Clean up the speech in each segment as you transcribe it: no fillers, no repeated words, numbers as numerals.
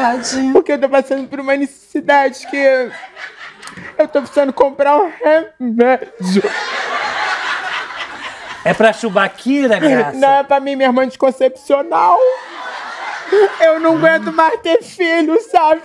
verdade. Porque eu tô passando por uma necessidade que... eu tô precisando comprar um remédio. É pra Chubaquira, Graça? Não, é pra mim, minha irmã anticoncepcional. Eu não aguento mais ter filho, sabe?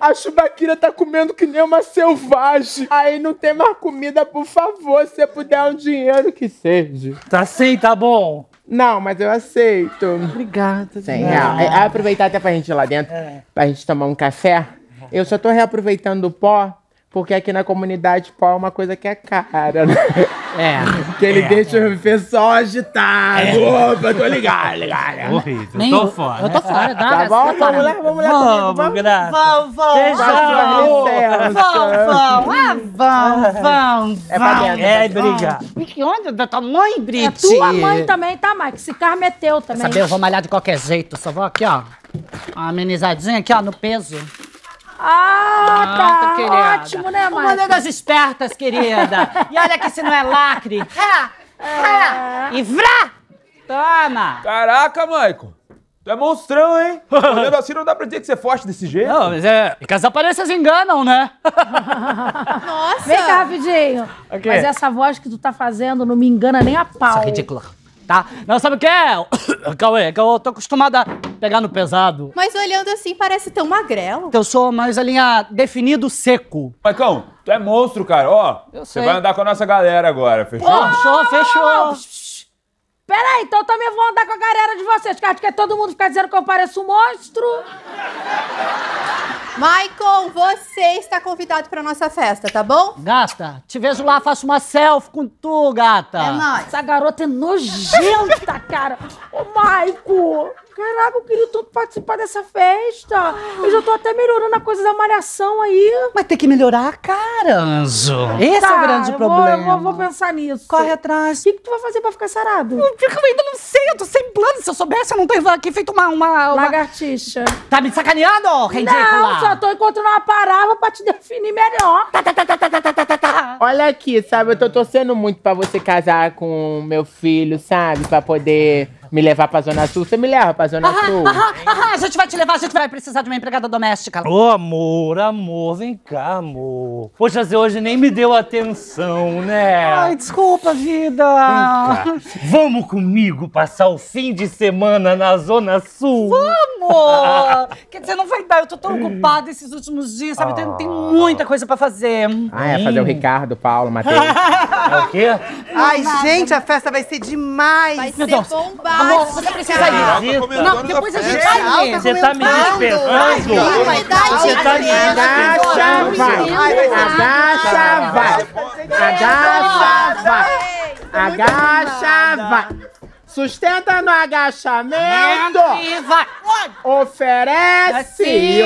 A Chubaquira tá comendo que nem uma selvagem. Aí não tem mais comida, por favor. Se você puder um dinheiro, que seja. Tá sim, tá bom? Não, mas eu aceito. Obrigada. Sim, é aproveitar até pra gente ir lá dentro, pra gente tomar um café. Eu só tô reaproveitando o pó, porque aqui na comunidade pó é uma coisa que é cara, né? É. Que ele deixa o pessoal agitado. Opa, tô ligado. Horrível, eu tô fora. Eu tô fora, tá bom? Vamos lá. Vão. É pra dentro. É, obrigado. Que onda da tua mãe, Brit? É tua mãe também, tá, Mike? Esse carro é teu também. Sabe, eu vou malhar de qualquer jeito. Só vou aqui, ó. Uma amenizadinha aqui, ó, no peso. Ah, tá ótimo, né, mãe? Uma das espertas, querida. E olha que se não é lacre. E vrá! Toma! Caraca, Maico. Tu é monstrão, hein? Olhando assim não dá pra dizer que você é forte desse jeito. Não, mas é... Porque as aparências enganam, né? Nossa! Vem cá, rapidinho. Okay. Mas essa voz que tu tá fazendo não me engana nem a pau. Isso é ridículo. Tá? Não, sabe o que é? Cauê, que eu tô acostumada... pegar no pesado. Mas olhando assim, parece tão magrelo. Então eu sou mais a linha definido seco. Maicão, tu é monstro, cara. Ó, você vai andar com a nossa galera agora, fechou? Oh! Fechou. Peraí, então eu também vou andar com a galera de vocês, cara, porque todo mundo fica dizendo que eu pareço um monstro. Maicon, você está convidado pra nossa festa, tá bom? Gata, te vejo lá, faço uma selfie com tu, gata. É nóis. Essa garota é nojenta, cara. Ô, Maicon, caraca, eu queria tanto participar dessa festa. Eu já tô até melhorando a coisa da malhação aí. Mas tem que melhorar, cara, Anjo. Esse é o grande problema. Eu vou pensar nisso. Corre atrás. O que tu vai fazer pra ficar sarado? Eu ainda não sei, eu tô sem plano. Se eu soubesse, eu não teria aqui feito uma... lagartixa. Tá me sacaneando, ô ridícula? Eu tô encontrando uma palavra pra te definir melhor. Olha aqui, sabe? Eu tô torcendo muito pra você casar com meu filho, sabe? Pra poder me levar pra Zona Sul. Você me leva pra Zona Sul? A gente vai te levar, a gente vai precisar de uma empregada doméstica. Ô, amor, vem cá, amor. Poxa, você hoje nem me deu atenção, né? Ai, desculpa, vida. Vamos comigo passar o fim de semana na Zona Sul? Vamos! Quer dizer, não vai dar, eu tô tão ocupada esses últimos dias, sabe? Tem muita coisa pra fazer. Ah, é fazer o Ricardo, Paulo, Matheus. É o quê? Ai, gente, a festa vai ser demais. Vai ser bombástica. Amor, você precisa ir. Não, depois a gente vai ver. Você tá me dispensando? Você tá me dispensando? Agacha, vai. Agacha, vai. Agacha, vai. Sustenta no agachamento. Vai. Oferece.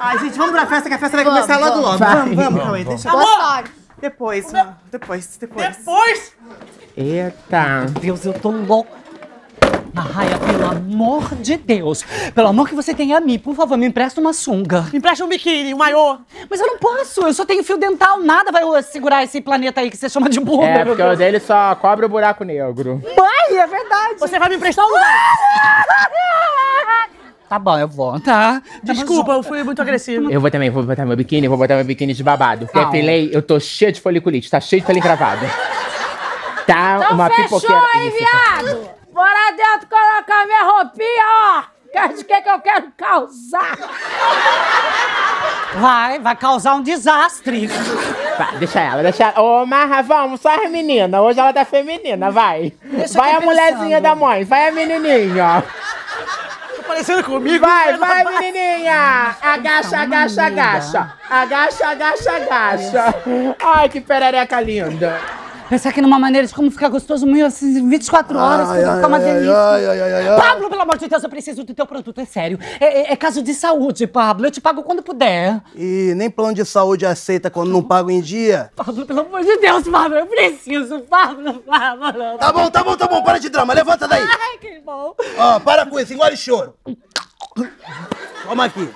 Ai, gente, vamos pra festa, que a festa vai começar logo. Vamos, Cauê, deixa eu... Depois. Eita. Meu Deus, eu tô louca. Marraia, pelo amor de Deus. Pelo amor que você tem a mim, por favor, me empresta uma sunga. Me empresta um biquíni, um maiô. Mas eu não posso, eu só tenho fio dental, nada vai segurar esse planeta aí que você chama de burro. É, porque o dele só cobre o buraco negro. Mãe, é verdade. Você vai me emprestar um... Tá bom, eu vou, tá? Desculpa, eu fui muito agressivo. Eu vou também, vou botar meu biquíni de babado. Porque depilei, eu tô cheia de foliculite, tá cheio de pele cravada. Tá então uma pipoqueira. Fechou, hein, viado? Bora dentro, colocar minha roupinha, ó! Quer de que eu quero causar? Vai causar um desastre. Vai, deixa ela. Ô, Marra, vamos, só as meninas. Hoje ela tá feminina, vai. Vai a mulherzinha da mãe, vai a menininha, ó. Tô parecendo comigo. Vai, menininha. Agacha. Agacha. Ai, que perereca linda. Pensar aqui numa maneira de como ficar gostoso, meu, assim, 24 horas, ficar uma delícia. Pabllo, pelo amor de Deus, eu preciso do teu produto, é sério. É caso de saúde, Pabllo, eu te pago quando puder. E nem plano de saúde aceita quando não pago em dia. Pabllo, pelo amor de Deus, Pabllo, eu preciso, Pabllo. Tá bom, para de drama, levanta daí. Ai, que bom. Ó, para com isso, engole choro. Toma aqui,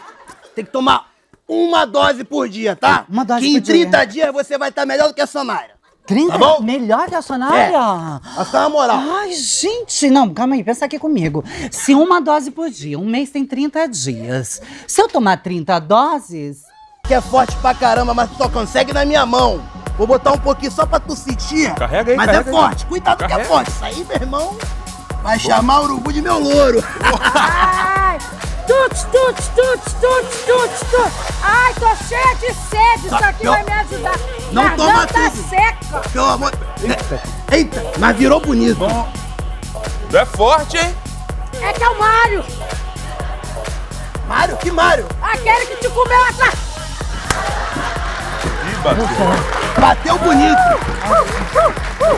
tem que tomar uma dose por dia, tá? Uma dose por dia. Que em 30 dias você vai estar melhor do que a Samara. 30? Tá bom? Melhor reacionária? É. Mas tá na moral. Ai, gente, não, calma aí, pensa aqui comigo. Se uma dose por dia, um mês tem 30 dias. Se eu tomar 30 doses... Que é forte pra caramba, mas só consegue na minha mão. Vou botar um pouquinho só pra tu sentir. Carrega aí, mas carrega é forte, aí. Cuidado carrega. Que é forte. Isso aí, meu irmão, vai chamar o urubu de meu louro. Ai, tuts. Ai, tô cheia de sede, isso aqui vai me ajudar. Não garganta toma tudo. Seca. Pelo amor... Eita, mas virou bonito. Bom, é forte, hein? É que é o Mário. Mário? Que Mário? Aquele que te comeu atrás. Ih, bateu. Bateu bonito.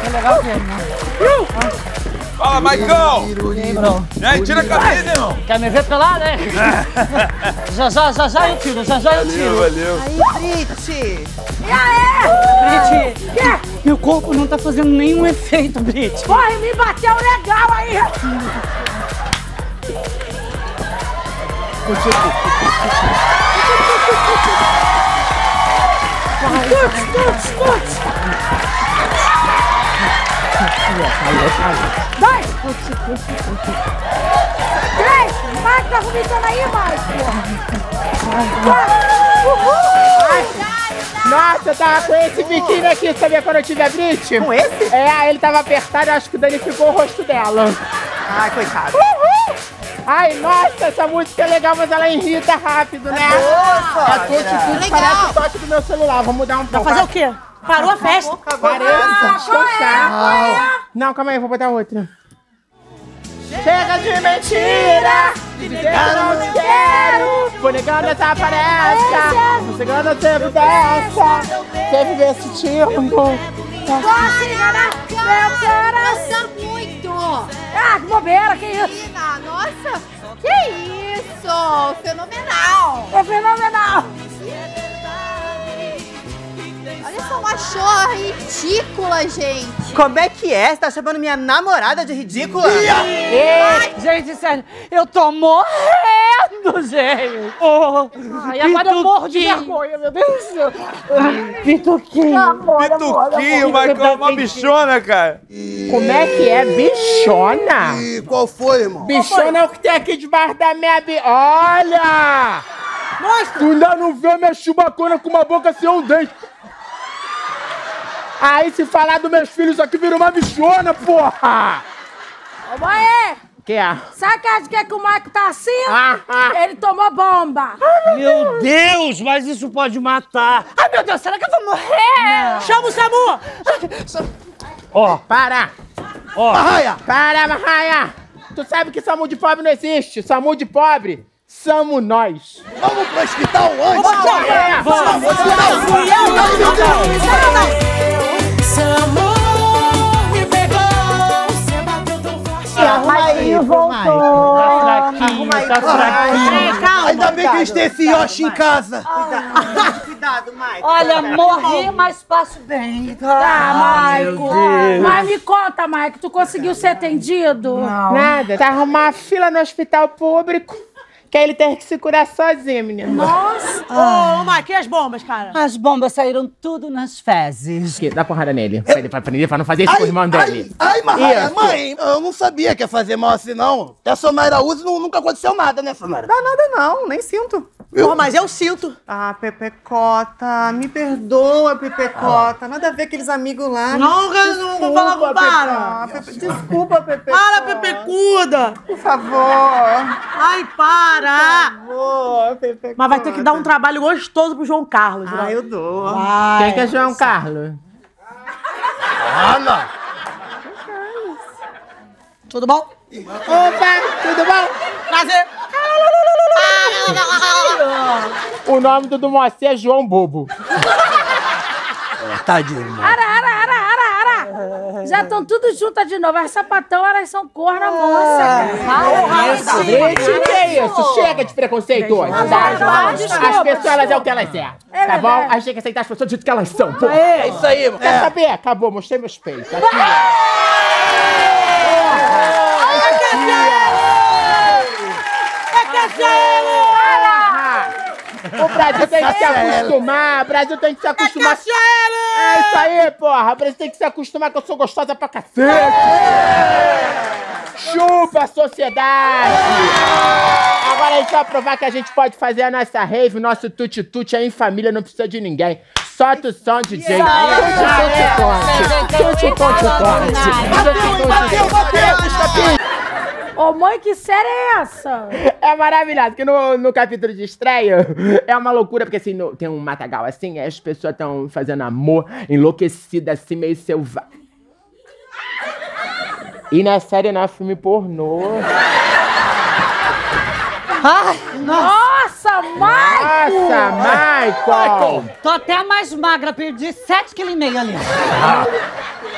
É legal mesmo. Fala, Maicão! Aí, tira a camisa, irmão! Quer me ver pelado, né? Já eu tiro, já eu tiro. Valeu. Aí, Brit! E aí? Brit! Que? Meu corpo não tá fazendo nenhum efeito, Brit. Corre, me bateu legal aí! Tuts! Dois! Três! Vai, tá vomitando aí, Márcio! Uhul! Nossa, eu tava com esse biquíni aqui, sabia quando eu tive a Brit? Com esse? É, ele tava apertado, acho que danificou o rosto dela. Ai, coitado. Uhul! Ai, nossa, essa música é legal, mas ela irrita rápido, né? Nossa! A atitude parece o toque do meu celular, vou mudar um pouco. Vai fazer o quê? Parou a festa. Parou, não, calma aí, vou botar outra. Chega de mentira, de negar eu não quero. Vou negando essa palestra, vou negando o tempo dessa. Quer viver esse tipo? Posso enganar meu coração muito. Ah, que bobeira, que isso? Nossa, que isso, fenomenal. É fenomenal. Olha só uma chorra ridícula, gente. Como é que é? Você tá chamando minha namorada de ridícula? Ei, gente, sério, eu tô morrendo, gente. Oh, ai, agora eu morro de vergonha, meu Deus do céu. Pituquinho, vai com uma bichona, cara. Como é que é? Bichona? E qual foi, irmão? Bichona é o que tem aqui debaixo da minha bi... Olha! Mostra! Tu ainda não vê minha chubacona com uma boca sem um dente. Aí, se falar dos meus filhos aqui, vira uma bichona, porra! Ô, mãe! Que é? Sabe de que é que o Maico tá assim? Ele tomou bomba! Ai, meu Deus. Deus! Mas isso pode matar! Ai, meu Deus! Será que eu vou morrer? Não. Chama o SAMU! Ó, para! Ó! Marraia! Para, Marraia! Tu sabe que SAMU de pobre não existe! SAMU de pobre! Somos nós. Vamos pro hospital antes. Vamos pro hospital. Não. Ainda bem que eles têm esse Yoshi em casa. Cuidado, Maico. Olha, morri, mas passo bem. Tá, Maico. Mas me conta, Maico, tu conseguiu ser atendido? Não. Nada. Tá arrumando fila no hospital público. Que ele teve que se curar sozinho, menina. Nossa! Ô, Maqui, e as bombas, cara? As bombas saíram tudo nas fezes. Dá porrada nele. Pra ele pra não fazer isso com o irmão dele. Ai, Marraia, mãe, eu não sabia que ia fazer mal assim, não. Até a Sonara usa e nunca aconteceu nada, né, Sonara? Dá nada, não. Nem sinto. Pô, mas eu sinto. Ah, Pepecota, me perdoa, Pepecota. Nada a ver aqueles amigos lá. Não, não vou falar com para. Desculpa, Pepecota. Para, Pepecuda. Por favor. Ai, para. Favor, mas vai ter que dar um trabalho gostoso pro João Carlos. Ah, né? Eu dou. Vai. Quem que é João Carlos? Ana! Tudo bom? Opa, tudo bom? Prazer! O nome do Moacir é João Bobo. Tadinho, irmão. Já estão tudo juntas de novo. As sapatão, elas são cor na moça. Nossa, gente, que é isso? Chega de preconceito hoje. As pessoas, elas é o que elas é. Tá bom? A gente tem que aceitar as pessoas do jeito que elas são. É isso aí, mano. Quer saber? Acabou, mostrei meus peitos. Aqui. Olha, Cassiano! É Cassiano! O Brasil tem que se acostumar, o Brasil tem que se acostumar. É isso aí, porra. O Brasil tem que se acostumar que eu sou gostosa pra cacete. Chupa a sociedade! Agora é só provar que a gente pode fazer a nossa rave, o nosso tuti-tuti aí em família, não precisa de ninguém. Solta o som, DJ. Ô mãe, que série é essa? É maravilhoso, porque no capítulo de estreia é uma loucura, porque assim, tem um matagal assim, as pessoas estão fazendo amor, enlouquecida assim, meio selvagem. E na série, não, filme pornô. Ai, nossa, Michael! Nossa, Michael! Tô até mais magra, perdi 7,5 kg ali. Ah.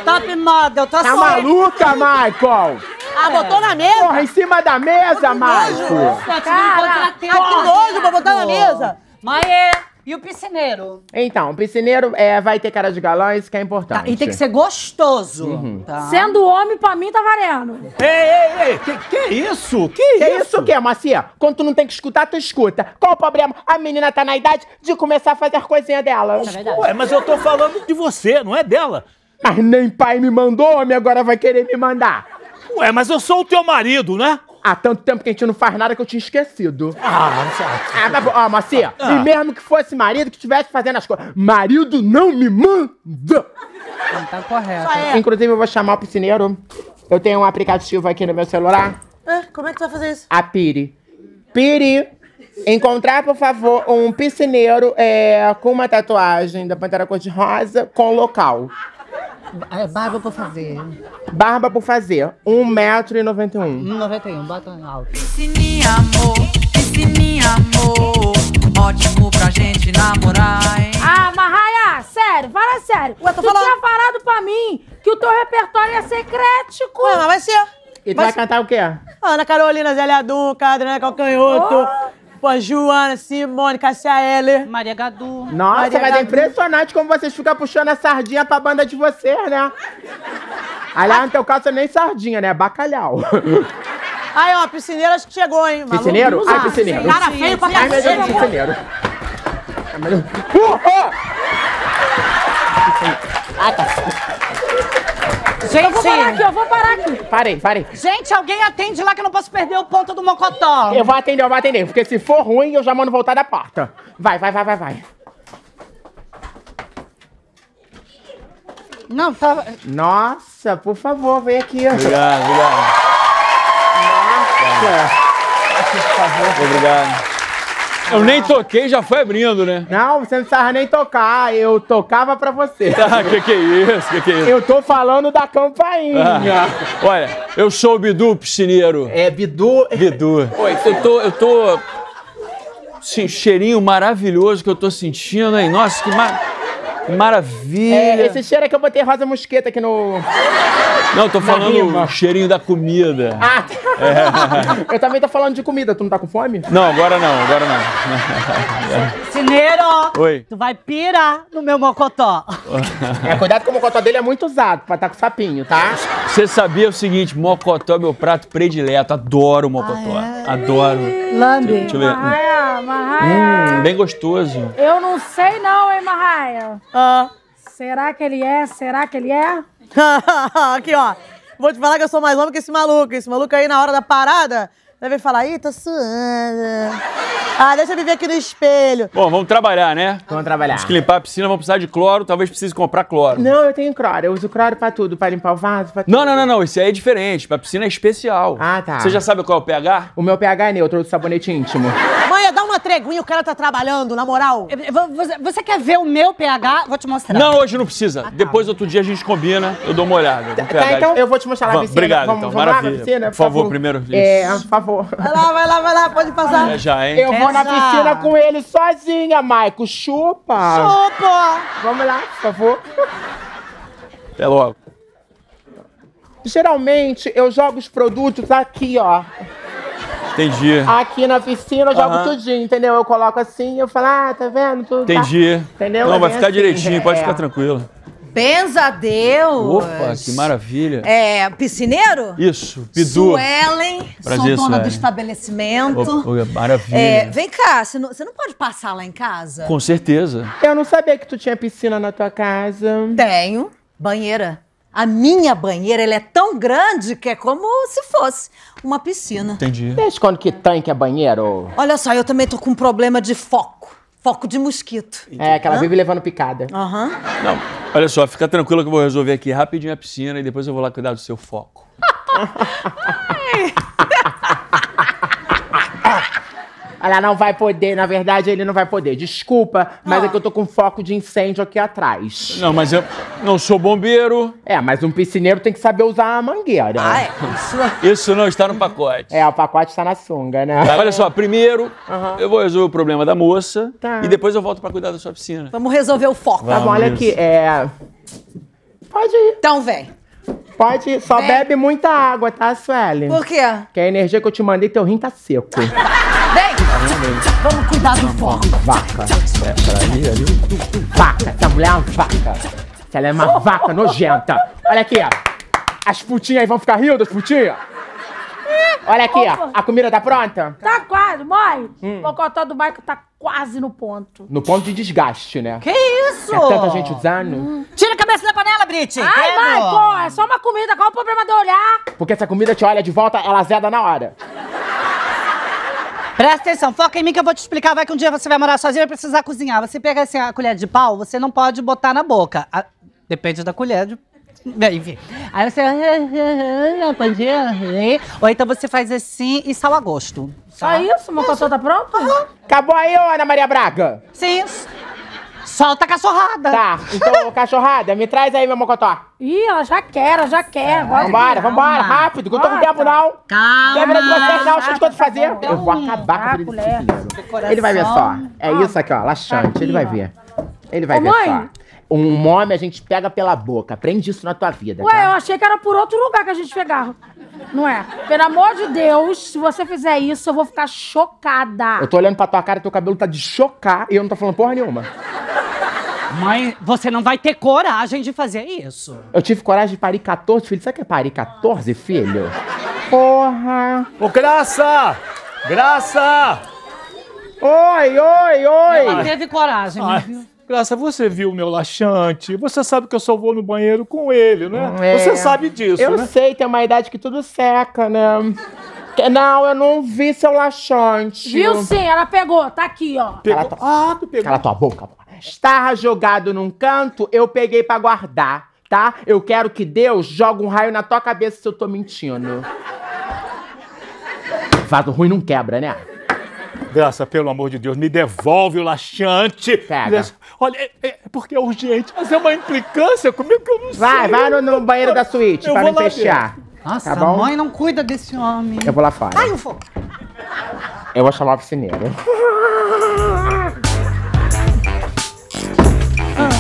Top model, tô tá maluca, Michael! Ah, botou na mesa? Porra, em cima da mesa, Michael! Cara, que nojo pra botar na mesa! Maê, e o piscineiro? Então, o piscineiro vai ter cara de galã, isso que é importante. Tá, e tem que ser gostoso. Uhum. Tá. Sendo homem, pra mim, tá valendo. Ei, que é isso? Que é isso? Que é, Moacir? Quando tu não tem que escutar, tu escuta. Qual o problema? A menina tá na idade de começar a fazer a coisinha dela. É. Ué, mas eu tô falando de você, não é dela. Mas nem pai me mandou, homem agora vai querer me mandar. Ué, mas eu sou o teu marido, né? Há tanto tempo que a gente não faz nada que eu tinha esquecido. Tá bom. Ó, Moacir, e mesmo que fosse marido que estivesse fazendo as coisas, marido não me manda! Não tá correto. Inclusive, eu vou chamar o piscineiro. Eu tenho um aplicativo aqui no meu celular. É, como é que tu vai fazer isso? A Piri. Piri, encontrar, por favor, um piscineiro com uma tatuagem da Pantera Cor-de-Rosa com local. Barba por fazer. Barba por fazer. 1,91 m. 1,91 m, bota alto. Piscininha, amor, piscininha, amor. Ótimo pra gente namorar, hein? Ah, Marraia, sério, fala sério. Ué, tu falando... tinha falado pra mim que o teu repertório ia ser crítico. Ué, mas vai ser. E tu vai cantar o quê? Ana Carolina, Zé Lea Duca, Adriana Calcanhoto. Oh. Pô, Joana, Simone, Cássia, Ellie Maria Gadu. Nossa, Maria Gadu. É impressionante como vocês ficam puxando a sardinha pra banda de vocês, né? Aliás, no teu caso, é nem sardinha, né? Bacalhau. Aí, ó, piscineiro acho que chegou, hein? Piscineiro? Ai, piscineiro. Cara feio pra caramba. Ai, meu Deus, piscineiro. Ai, gente, eu vou parar aqui, Parei. Gente, alguém atende lá que eu não posso perder o ponto do mocotó. Eu vou atender, porque se for ruim, eu já mando voltar da porta. Vai. Não, tava... Nossa, por favor, vem aqui. Obrigado. Nossa. Por favor. Obrigado. Eu nem toquei, já foi abrindo, né? Não, você não precisava nem tocar. Eu tocava pra você. Ah, que é isso? Eu tô falando da campainha. Ah, olha, eu sou o Bidu, piscineiro. É, Bidu? Bidu. Oi, eu tô... Sim, cheirinho maravilhoso que eu tô sentindo, hein? Nossa, que maravilha. É, esse cheiro é que eu botei rosa mosqueta aqui no... Não, eu tô falando o cheirinho da comida. Ah, é. Eu também tô falando de comida. Tu não tá com fome? Não, agora não. Piscineiro! Oi. Tu vai pirar no meu mocotó. Cuidado que o mocotó dele é muito usado pra estar com sapinho, tá? Você sabia o seguinte, mocotó é meu prato predileto. Adoro mocotó. Adoro. Lambe. Deixa eu ver. Marraia. Bem gostoso. Eu não sei não, hein, Marraia. Será que ele é? Aqui, ó. Vou te falar que eu sou mais homem que esse maluco. Esse maluco aí, na hora da parada, deve falar, ih, tô suando. Ah, deixa eu me ver aqui no espelho. Bom, vamos trabalhar, né? Vamos trabalhar. Vamos limpar a piscina, vamos precisar de cloro. Talvez precise comprar cloro. Não, eu tenho cloro. Eu uso cloro pra tudo. Pra limpar o vaso, pra tudo. Não. Esse aí é diferente. Pra piscina é especial. Ah, tá. Você já sabe qual é o pH? O meu pH é neutro, do sabonete íntimo. Mãe, dá uma treguinha, o cara tá trabalhando, na moral. Você quer ver o meu pH? Vou te mostrar. Não, hoje não precisa. Ah, tá. Depois, outro dia, a gente combina. Eu dou uma olhada. Tá, então eu vou te mostrar lá na piscina. Obrigado, então. Maravilha. Por favor, primeiro. É, por favor. Vai lá, pode passar. Já, hein? Eu vou na piscina com ele sozinha, Maico. Chupa! Vamos lá, por favor. Até logo. Geralmente, eu jogo os produtos aqui, ó. Entendi. Aqui na piscina eu jogo tudinho, entendeu? Eu coloco assim, eu falo, ah, tá vendo? Tudo. Entendi. Tá. Entendeu? Não, vai ficar direitinho, pode ficar tranquilo. Benza a Deus! Opa, que maravilha! É, piscineiro? Isso, Pidu. Suelen, sou dona do estabelecimento. Oh, maravilha! É, vem cá, você não pode passar lá em casa? Com certeza. Eu não sabia que tu tinha piscina na tua casa. Tenho. Banheira. A minha banheira, ela é tão grande que é como se fosse uma piscina. Entendi. Desde quando que tanque é banheiro? Olha só, eu também tô com um problema de foco. Foco de mosquito. Entendi. É, que ela vive levando picada. Aham. Não, olha só, fica tranquila que eu vou resolver aqui rapidinho a piscina e depois eu vou lá cuidar do seu foco. Ela não vai poder, na verdade, ele não vai poder. Desculpa, mas é que eu tô com foco de incêndio aqui atrás. Não, mas eu não sou bombeiro. É, mas um piscineiro tem que saber usar a mangueira. Ah, é? Isso não está no pacote. É, o pacote está na sunga, né? Tá, olha só, primeiro eu vou resolver o problema da moça e depois eu volto pra cuidar da sua piscina. Vamos resolver o foco. Tá bom, olha aqui, Pode ir. Então vem. Pode ir, só bebe muita água, tá, Suelen? Por quê? Porque a energia que eu te mandei, teu rim tá seco. Vem! Vamos cuidar do foco. Vaca. Vaca. Essa mulher é uma vaca. Ela é uma vaca nojenta. Olha aqui, ó. As putinhas aí vão ficar rindo, as putinhas. Olha aqui, ó. A comida tá pronta? Tá quase, mãe. O cocotó do Michael tá quase no ponto. No ponto de desgaste, né? Que isso? É tanta gente usando. Tira a cabeça da panela, Brit. Ai, mãe, pô, é só uma comida. Qual o problema de olhar? Porque se a comida te olha de volta, ela azeda na hora. Presta atenção, foca em mim que eu vou te explicar. Vai que um dia você vai morar sozinho e vai precisar cozinhar. Você pega assim, a colher de pau, você não pode botar na boca. A... Depende da colher de... Enfim. Aí você... Ou então você faz assim e sal a gosto. Só isso? Uma coisa tá pronta? Acabou aí, Ana Maria Braga? Sim. Solta a cachorrada. Tá, então, cachorrada, me traz aí meu mocotó. Ih, ela já quer, Vambora, vambora, rápido, não tem tempo não. Calma. Lembra de vocês não, deixa eu te fazer. Eu vou acabar com ele. Ele vai ver só. É isso aqui, ó, laxante, ele vai ver. Ele vai ver só. Um homem a gente pega pela boca, aprende isso na tua vida. Ué, eu achei que era por outro lugar que a gente pegava. Não é? Pelo amor de Deus, se você fizer isso, eu vou ficar chocada. Eu tô olhando pra tua cara e teu cabelo tá de chocar e eu não tô falando porra nenhuma. Mãe, você não vai ter coragem de fazer isso. Eu tive coragem de parir 14 filhos. Sabe o que é parir 14 filhos? Porra! Ô, Graça! Graça! Oi! Ela teve coragem, viu? Graça, você viu o meu laxante? Você sabe que eu só vou no banheiro com ele, né? É. Você sabe disso, né? Eu sei, tem uma idade que tudo seca, né? Não, eu não vi seu laxante. Viu sim, ela pegou, tá aqui, ó. Pegou. Tu pegou. Cala tua boca, pô. Estava jogado num canto, eu peguei pra guardar, tá? Eu quero que Deus jogue um raio na tua cabeça se eu tô mentindo. Vaso ruim não quebra, né? Graça, pelo amor de Deus, me devolve o laxante. Pega. Olha, porque é urgente, mas é uma implicância comigo que eu não sei. Vai no banheiro da suíte pra não fechar. Nossa, tá bom? A mãe não cuida desse homem. Eu vou lá fora. Ai, eu vou. Eu vou chamar o piscineiro.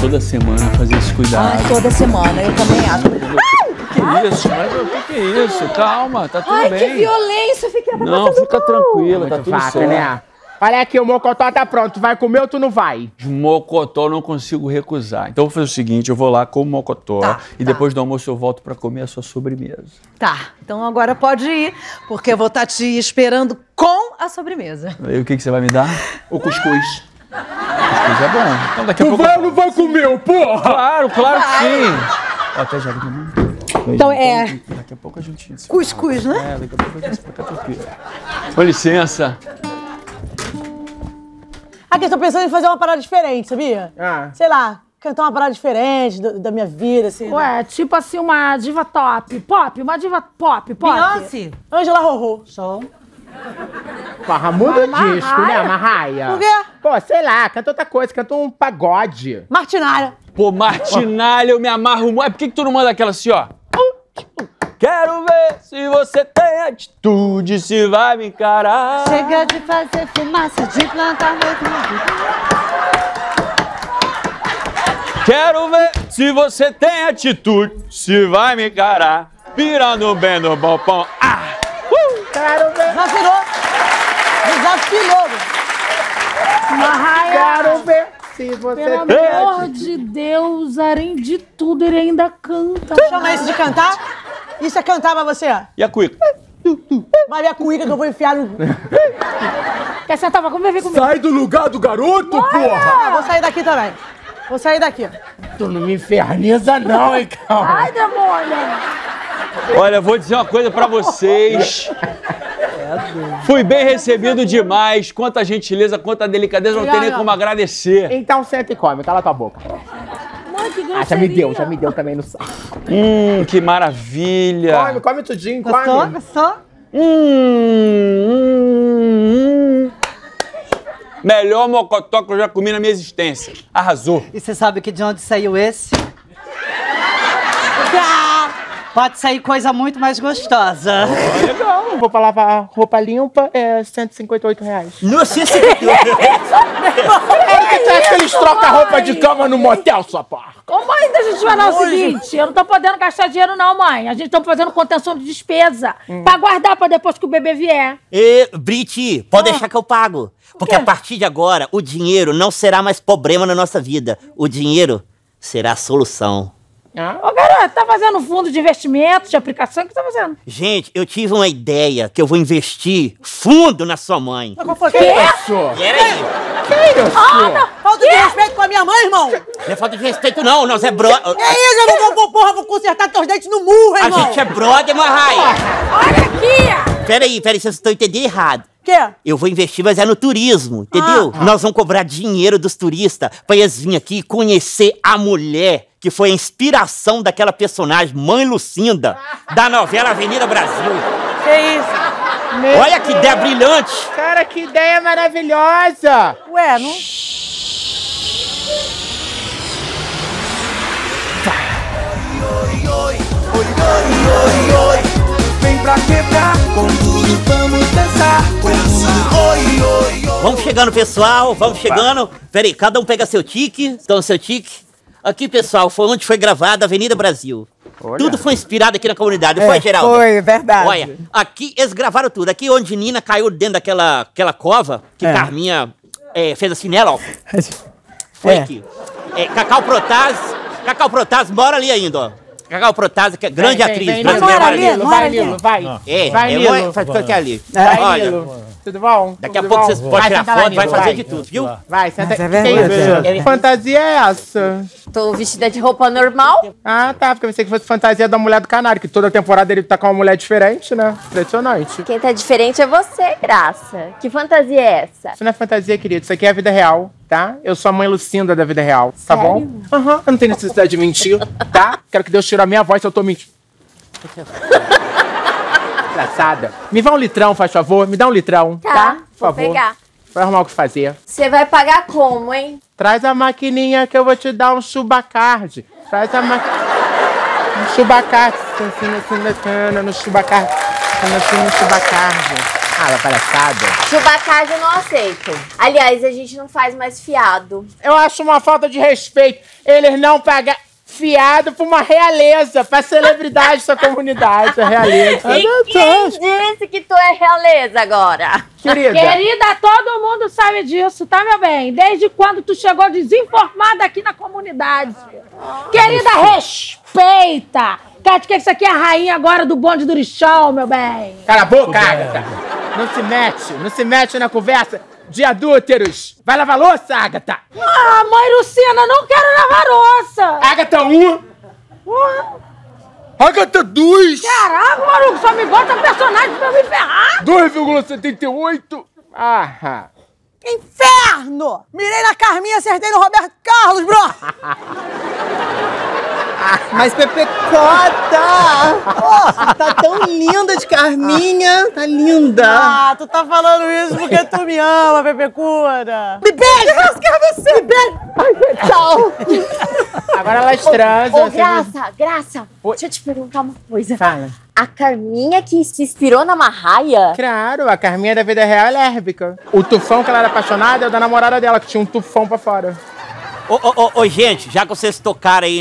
Toda semana fazer esse cuidado. Ai, toda semana, eu também acho. Que isso, mas o que é isso? Calma, tá tudo bem. Ai, que violência, fica pra não, fica tranquila, tá tudo certo. Né? Olha aqui, o mocotó tá pronto, tu vai comer ou tu não vai? De mocotó eu não consigo recusar. Então eu vou fazer o seguinte, eu vou lá com o mocotó e depois do almoço eu volto pra comer a sua sobremesa. Tá, então agora pode ir, porque eu vou estar te esperando com a sobremesa. E o que você vai me dar? O cuscuz. Cuscuz é bom. Então, daqui a pouco... Não vai comer, porra! Claro que sim! Até já. Então daqui a pouco a gente... Cuscuz, né? Daqui a pouco a gente explica tudo aqui. Com licença. Aqui eu tô pensando em fazer uma parada diferente, sabia? Sei lá, cantar uma parada diferente da minha vida, assim. Ué, né? Tipo assim, uma diva top. Pop, uma diva pop. Beyoncé. Angela Rorô. Show. Porra, muda o disco, né, Marraia? Por quê? Pô, sei lá, canta outra coisa, canta um pagode. Martinalha. Pô, Martinalha, eu me amarro muito. Por que tu não manda aquela assim, ó? Quero ver se você tem atitude, se vai me encarar. Chega de fazer fumaça, de plantar muito. Quero ver se você tem atitude, se vai me encarar. Virando bem no balcão. Quero ver. Desafilou. Quero ver se você... Pelo amor de Deus, além de tudo, ele ainda canta. Chama isso de cantar? Isso é cantar pra você? E a cuica? Mas é a cuica que eu vou enfiar no... Quer acertar? Mas como vai ver comigo? Sai do lugar do garoto, bora! Porra! Ah, vou sair daqui também. Vou sair daqui. Tu não me inferniza não, hein, Cauã? Ai, demônio! Olha, eu vou dizer uma coisa pra vocês. Fui bem recebido demais. Quanta gentileza, quanta delicadeza. Não tem nem como agradecer. Então senta e come. Cala tua boca. Mãe, que grosseria. Ah, já me deu também no saco. Que maravilha. Come, come tudinho, come. Gostou? Melhor mocotó que eu já comi na minha existência. Arrasou. E você sabe que de onde saiu esse? Pode sair coisa muito mais gostosa. Legal. Vou falar pra roupa limpa, é R$158. Não, R$158. É que você acha que eles trocam a roupa de cama no motel, sua porca? Ô, mãe, deixa eu te falar o seguinte. Eu não tô podendo gastar dinheiro não, mãe. A gente tá fazendo contenção de despesa. Pra guardar pra depois que o bebê vier. Briti, pode deixar que eu pago. Porque a partir de agora, o dinheiro não será mais problema na nossa vida. O dinheiro será a solução. Ô, garoto, tá fazendo fundo de investimento, de aplicação, o que tá fazendo? Gente, eu tive uma ideia que eu vou investir fundo na sua mãe. Mas qual foi? Que isso? Que isso? Falta de respeito com a minha mãe, irmão? Não é falta de respeito não, nós é brother. É isso, eu não vou, porra, vou consertar teus dentes no murro, irmão. A gente é brother, Marraia. Olha aqui! Peraí, vocês estão entendendo errado. Quê? Eu vou investir, mas é no turismo, entendeu? Nós vamos cobrar dinheiro dos turistas pra eles virem aqui e conhecer a mulher que foi a inspiração daquela personagem, Mãe Lucinda, da novela Avenida Brasil. Que isso? Meu Olha Deus. Que ideia brilhante! Cara, que ideia maravilhosa! Ué, não... Vem pra quebrar, com tudo vamos dançar, com tudo, Vamos chegando, pessoal, vamos chegando. Peraí, cada um pega seu tique, toma seu tique. Aqui, pessoal, foi onde foi gravada a Avenida Brasil. Olha. Tudo foi inspirado aqui na comunidade, foi, Geraldo? Foi, verdade. Olha, aqui eles gravaram tudo. Aqui onde Nina caiu dentro daquela cova, que Carminha fez assim nela, ó. Foi aqui. Cacau Protásio. Cacau Protásio mora ali ainda, ó. Cacau Protásio, que é grande atriz. Mas mora ali, vai. Faz tudo aqui ali. Olha. Tudo bom? Daqui a pouco vocês podem tirar foto, vai fazer de tudo, viu? Vai, senta aí. Que fantasia é essa? Tô vestida de roupa normal. Ah, tá, porque eu pensei que fosse fantasia da Mulher do Canário, que toda temporada ele tá com uma mulher diferente, né? Impressionante. Quem tá diferente é você, Graça. Que fantasia é essa? Isso não é fantasia, querido, isso aqui é a vida real, tá? Eu sou a Mãe Lucinda da vida real, tá bom? Aham, eu não tenho necessidade de mentir, tá? Quero que Deus tire a minha voz se eu tô mentindo. Engraçada. Me dá um litrão, faz favor. Me dá um litrão, tá? Por favor. Vou pegar. Vai arrumar o que fazer. Você vai pagar como, hein? Traz a maquininha que eu vou te dar um chubacard. Traz a maquininha. Um chubacard. No chubacard. No chubacard. Ah, palhaçada. Chubacard eu não aceito. Aliás, a gente não faz mais fiado. Eu acho uma falta de respeito. Eles não pagam... Fiado pra uma realeza, pra celebridade dessa comunidade, a realeza. E quem disse que tu é realeza agora? Querida, todo mundo sabe disso, tá, meu bem? Desde quando tu chegou desinformada aqui na comunidade. Querida, respeita! Cátia, que isso aqui é a rainha agora do bonde do lixão, meu bem. Cala a boca, Agatha. Não se mete na conversa. De adúlteros! Vai lavar louça, Agatha! Ah, mãe Lucina, não quero lavar louça! Agatha 1! Agatha 2! Caraca, maluco, só me bota personagem pra me ferrar! 2,78! Ah! Inferno! Mirei na Carminha, acertei no Roberto Carlos, bro! Mas Pepecota! Nossa, tá tão linda de Carminha! Tá linda! Ah, tu tá falando isso porque tu me ama, Pepecura! Me beija! Me beija! Ai, tchau! Agora elas transam. Ô, Graça, Graça, deixa eu te perguntar uma coisa. Fala. A Carminha que se inspirou na Marraia? Claro, a Carminha da vida real é lérbica. O tufão que ela era apaixonada é o da namorada dela, que tinha um tufão pra fora. Ô, gente, já que vocês tocaram aí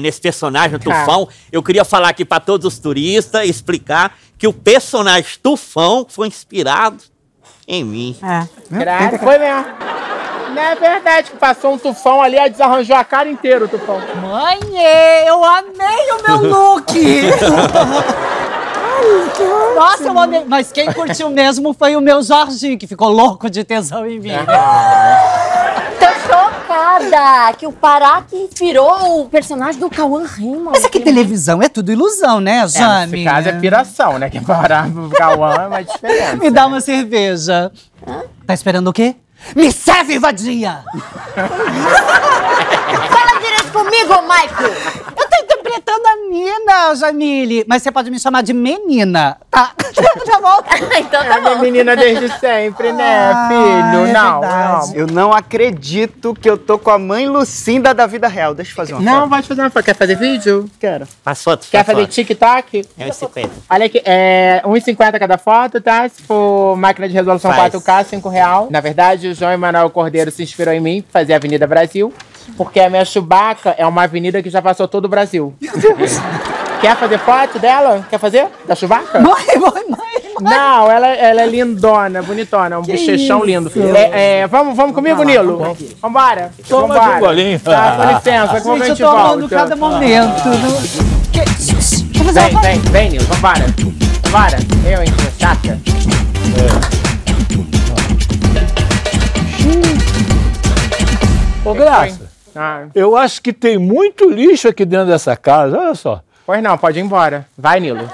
nesse personagem, o Tufão, eu queria falar aqui pra todos os turistas, explicar que o personagem Tufão foi inspirado em mim. Graças. Foi mesmo. Não é verdade que passou um tufão ali e desarranjou a cara inteira o tufão. Mãe, eu amei o meu look! Nossa, eu amei. Mas quem curtiu mesmo foi o meu Jorginho, que ficou louco de tesão em mim. Tô chocada que o Pará que inspirou o personagem do Cauã Rima. Mas aqui televisão é tudo ilusão, né, Jane? Nesse caso é piração, né? Que Pará pro Cauã é mais diferente. Me dá uma cerveja. Hã? Tá esperando o quê? Me serve, vadia! Fala direito comigo, Michael! Eu tô interpretando a Nina, Jamile. Mas você pode me chamar de menina, tá? Tá bom? Então tá bom. Menina desde sempre, né, filho? É não. Eu não acredito que eu tô com a mãe Lucinda da vida real. Deixa eu fazer uma foto. Não, vai fazer uma foto. Quer fazer vídeo? Quero. Faz foto. Quer fazer tic-tac? É 1,50. Olha aqui, é 1,50 cada foto, tá? Se for máquina de resolução 4K, R$5. Na verdade, o João Emanuel Cordeiro se inspirou em mim pra fazer a Avenida Brasil. Porque a minha Chewbacca é uma avenida que já passou todo o Brasil. Meu Deus. Quer fazer foto dela? Quer fazer? Da Chewbacca? Mãe. Não, ela é lindona, bonitona, um bochechão lindo. Vamos comigo, Nilo? Vambora. Toma um golinho. Tá, com licença, como a gente volta. Gente, eu tô cada momento. Vem, Nilo, vambora. Eu, hein, chata. Ô, Graça. Eu acho que tem muito lixo aqui dentro dessa casa, olha só. Pois não, pode ir embora. Vai, Nilo.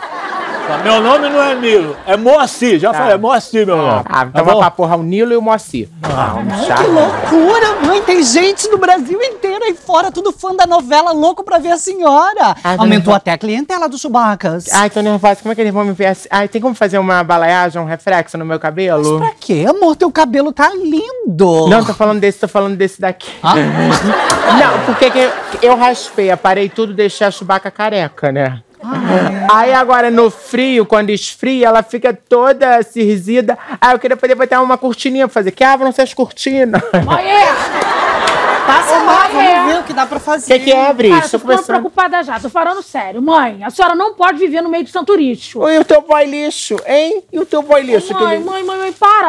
Meu nome não é Nilo, é Moacir. Já falei, é Moacir, meu nome. Então vamos pra porra, o Nilo e o Moacir. Que loucura, mãe. Tem gente do Brasil inteiro aí fora, tudo fã da novela, louco pra ver a senhora. Aumentou até a clientela dos Chubacas. Ai, tô nervosa. Como é que eles vão me ver assim? Ai, tem como fazer uma balaiagem, um reflexo no meu cabelo? Mas pra quê, amor? Teu cabelo tá lindo. Não, tô falando desse daqui. Não, porque eu raspei, aparei tudo, deixei a Chewbacca careca, né? Aí agora no frio, quando esfria, ela fica toda cirzida. Aí eu queria poder botar uma cortininha pra fazer. Que abram-se as cortinas. Passa lá, vamos ver o que dá pra fazer. O que é, Bris? Cara, tô ficando preocupada já, tô falando sério. Mãe, a senhora não pode viver no meio de tanto lixo. E o teu boy lixo, hein? E o teu boy lixo? Mãe,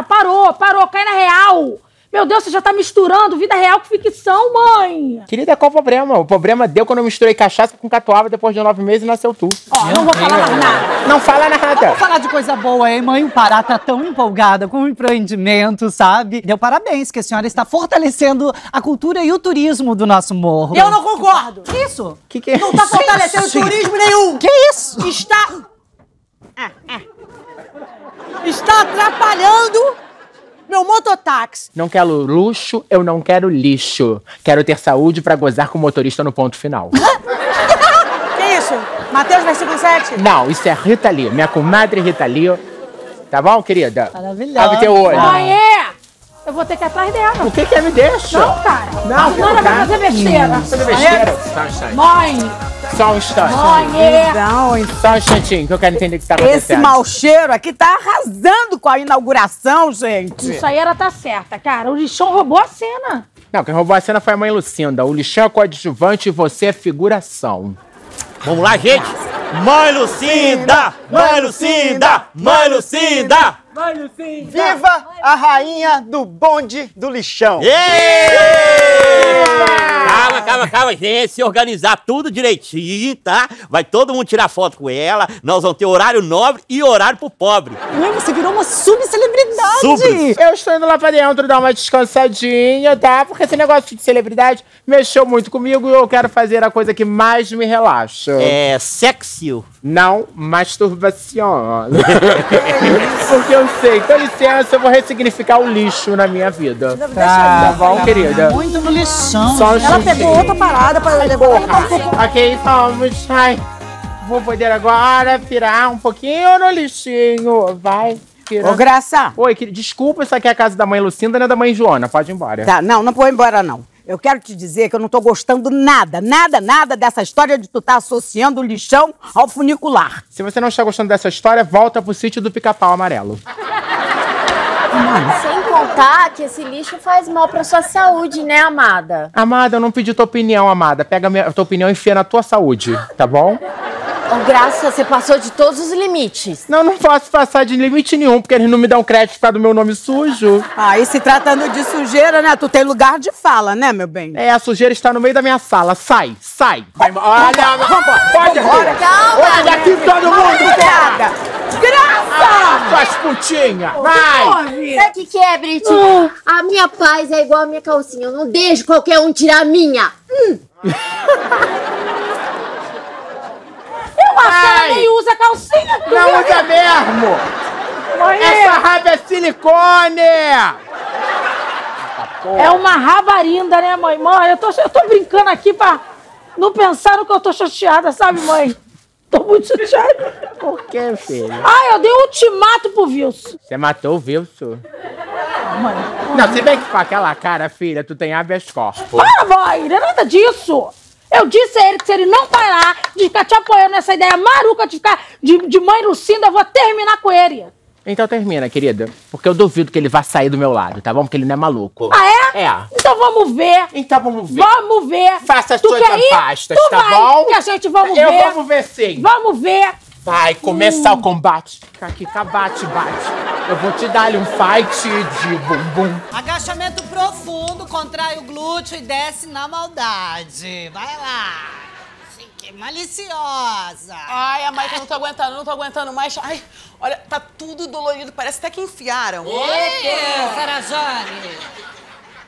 parou, cai na real. Meu Deus, você já tá misturando vida real com ficção, mãe! Querida, qual o problema? O problema deu quando eu misturei cachaça com catuaba depois de 9 meses e nasceu tu. Ó, não vou falar mais nada. Não fala nada. Vamos falar de coisa boa, hein, mãe? O Pará tá tão empolgada com o empreendimento, sabe? Deu parabéns que a senhora está fortalecendo a cultura e o turismo do nosso morro. Eu não concordo! Que isso? Que é isso? Não tá fortalecendo turismo nenhum! Que isso? Está atrapalhando... meu mototáxi. Não quero luxo, eu não quero lixo. Quero ter saúde pra gozar com o motorista no ponto final. Que isso? Matheus, versículo 7? Não, isso é Rita Lee, minha comadre Rita Lee. Tá bom, querida? Maravilhosa. Abre teu olho. Aê! Eu vou ter que ir atrás dela. O que que é? Me deixa? Não, cara. Não, cara. Vai fazer besteira. Mãe! Só um instante. Mãe! Só um instantinho, que eu quero entender o que tá acontecendo. Esse mau cheiro aqui tá arrasando com a inauguração, gente. Isso aí ela tá certa, cara. O lixão roubou a cena. Não, quem roubou a cena foi a mãe Lucinda. O lixão é coadjuvante e você é figuração. Vamos lá, gente? Mãe Lucinda! Mãe Lucinda! Mãe Lucinda! Mãe Lucinda! Viva a rainha do bonde do lixão! Calma, gente, se organizar tudo direitinho, tá? Vai todo mundo tirar foto com ela, nós vamos ter horário nobre e horário pro pobre. Mãe, você virou uma subcelebridade! Eu estou indo lá pra dentro dar uma descansadinha, tá? Porque esse negócio de celebridade mexeu muito comigo e eu quero fazer a coisa que mais me relaxa. É sexy? Não, masturbação. Porque eu sei, com licença, eu vou ressignificar o lixo na minha vida. Tá bom, querida? Muito no lixão. Ela pegou outra parada pra levar. Ok, vamos. Ai, vou poder agora pirar um pouquinho no lixinho. Vai. Ô, Graça. Oi, desculpa, isso aqui é a casa da mãe Lucinda, não é da mãe Joana. Pode ir embora. Tá, não vou embora, não. Eu quero te dizer que eu não tô gostando nada dessa história de tu tá associando o lixão ao funicular. Se você não está gostando dessa história, volta pro sítio do Pica-Pau Amarelo. Sem contar que esse lixo faz mal pra sua saúde, né, amada? Amada, eu não pedi tua opinião, amada. Pega a tua opinião e enfia na tua saúde, tá bom? Graça, você passou de todos os limites. Não, não posso passar de limite nenhum, porque eles não me dão crédito por causa do meu nome sujo. Ah, e se tratando de sujeira, né? Tu tem lugar de fala, né, meu bem? É, a sujeira está no meio da minha sala. Sai, sai. Vai embora. Olha, vambora. Pode, agora. Olha daqui todo mundo, cara. Graça! Faz putinha. Vai. Sabe o que é, Britinha? A minha paz é igual a minha calcinha. Eu não deixo qualquer um tirar a minha. Ela nem usa calcinha. Não usa mesmo. Mãe. Essa raba é silicone. É uma rabarinda, né, mãe? Mãe, eu tô brincando aqui pra não pensar no que eu tô chateada, sabe, mãe? Tô muito chateada. Por que, filho? Ah, eu dei um ultimato pro Wilson. Você matou o Wilson? Mãe. Não, se bem que com aquela cara, filha, tu tem habeas corpus. Para, mãe, não é nada disso. Eu disse a ele que se ele não parar de ficar te apoiando nessa ideia maluca de ficar de mãe Lucinda, eu vou terminar com ele. Então termina, querida. Porque eu duvido que ele vá sair do meu lado, tá bom? Porque ele não é maluco. Ah, é? É. Então vamos ver. Então vamos ver. Vamos ver. Faça as suas apostas, tá bom? Que a gente vamos ver. Eu vamos ver sim. Vamos ver. Vai começar o combate. Fica aqui, bate, bate. Eu vou te dar um fight de bumbum. Agachamento profundo, contrai o glúteo e desce na maldade. Vai lá. Fique maliciosa. Ai, a Maica, não tô aguentando mais. Ai, olha, tá tudo dolorido. Parece até que enfiaram. Eita, Sarajane.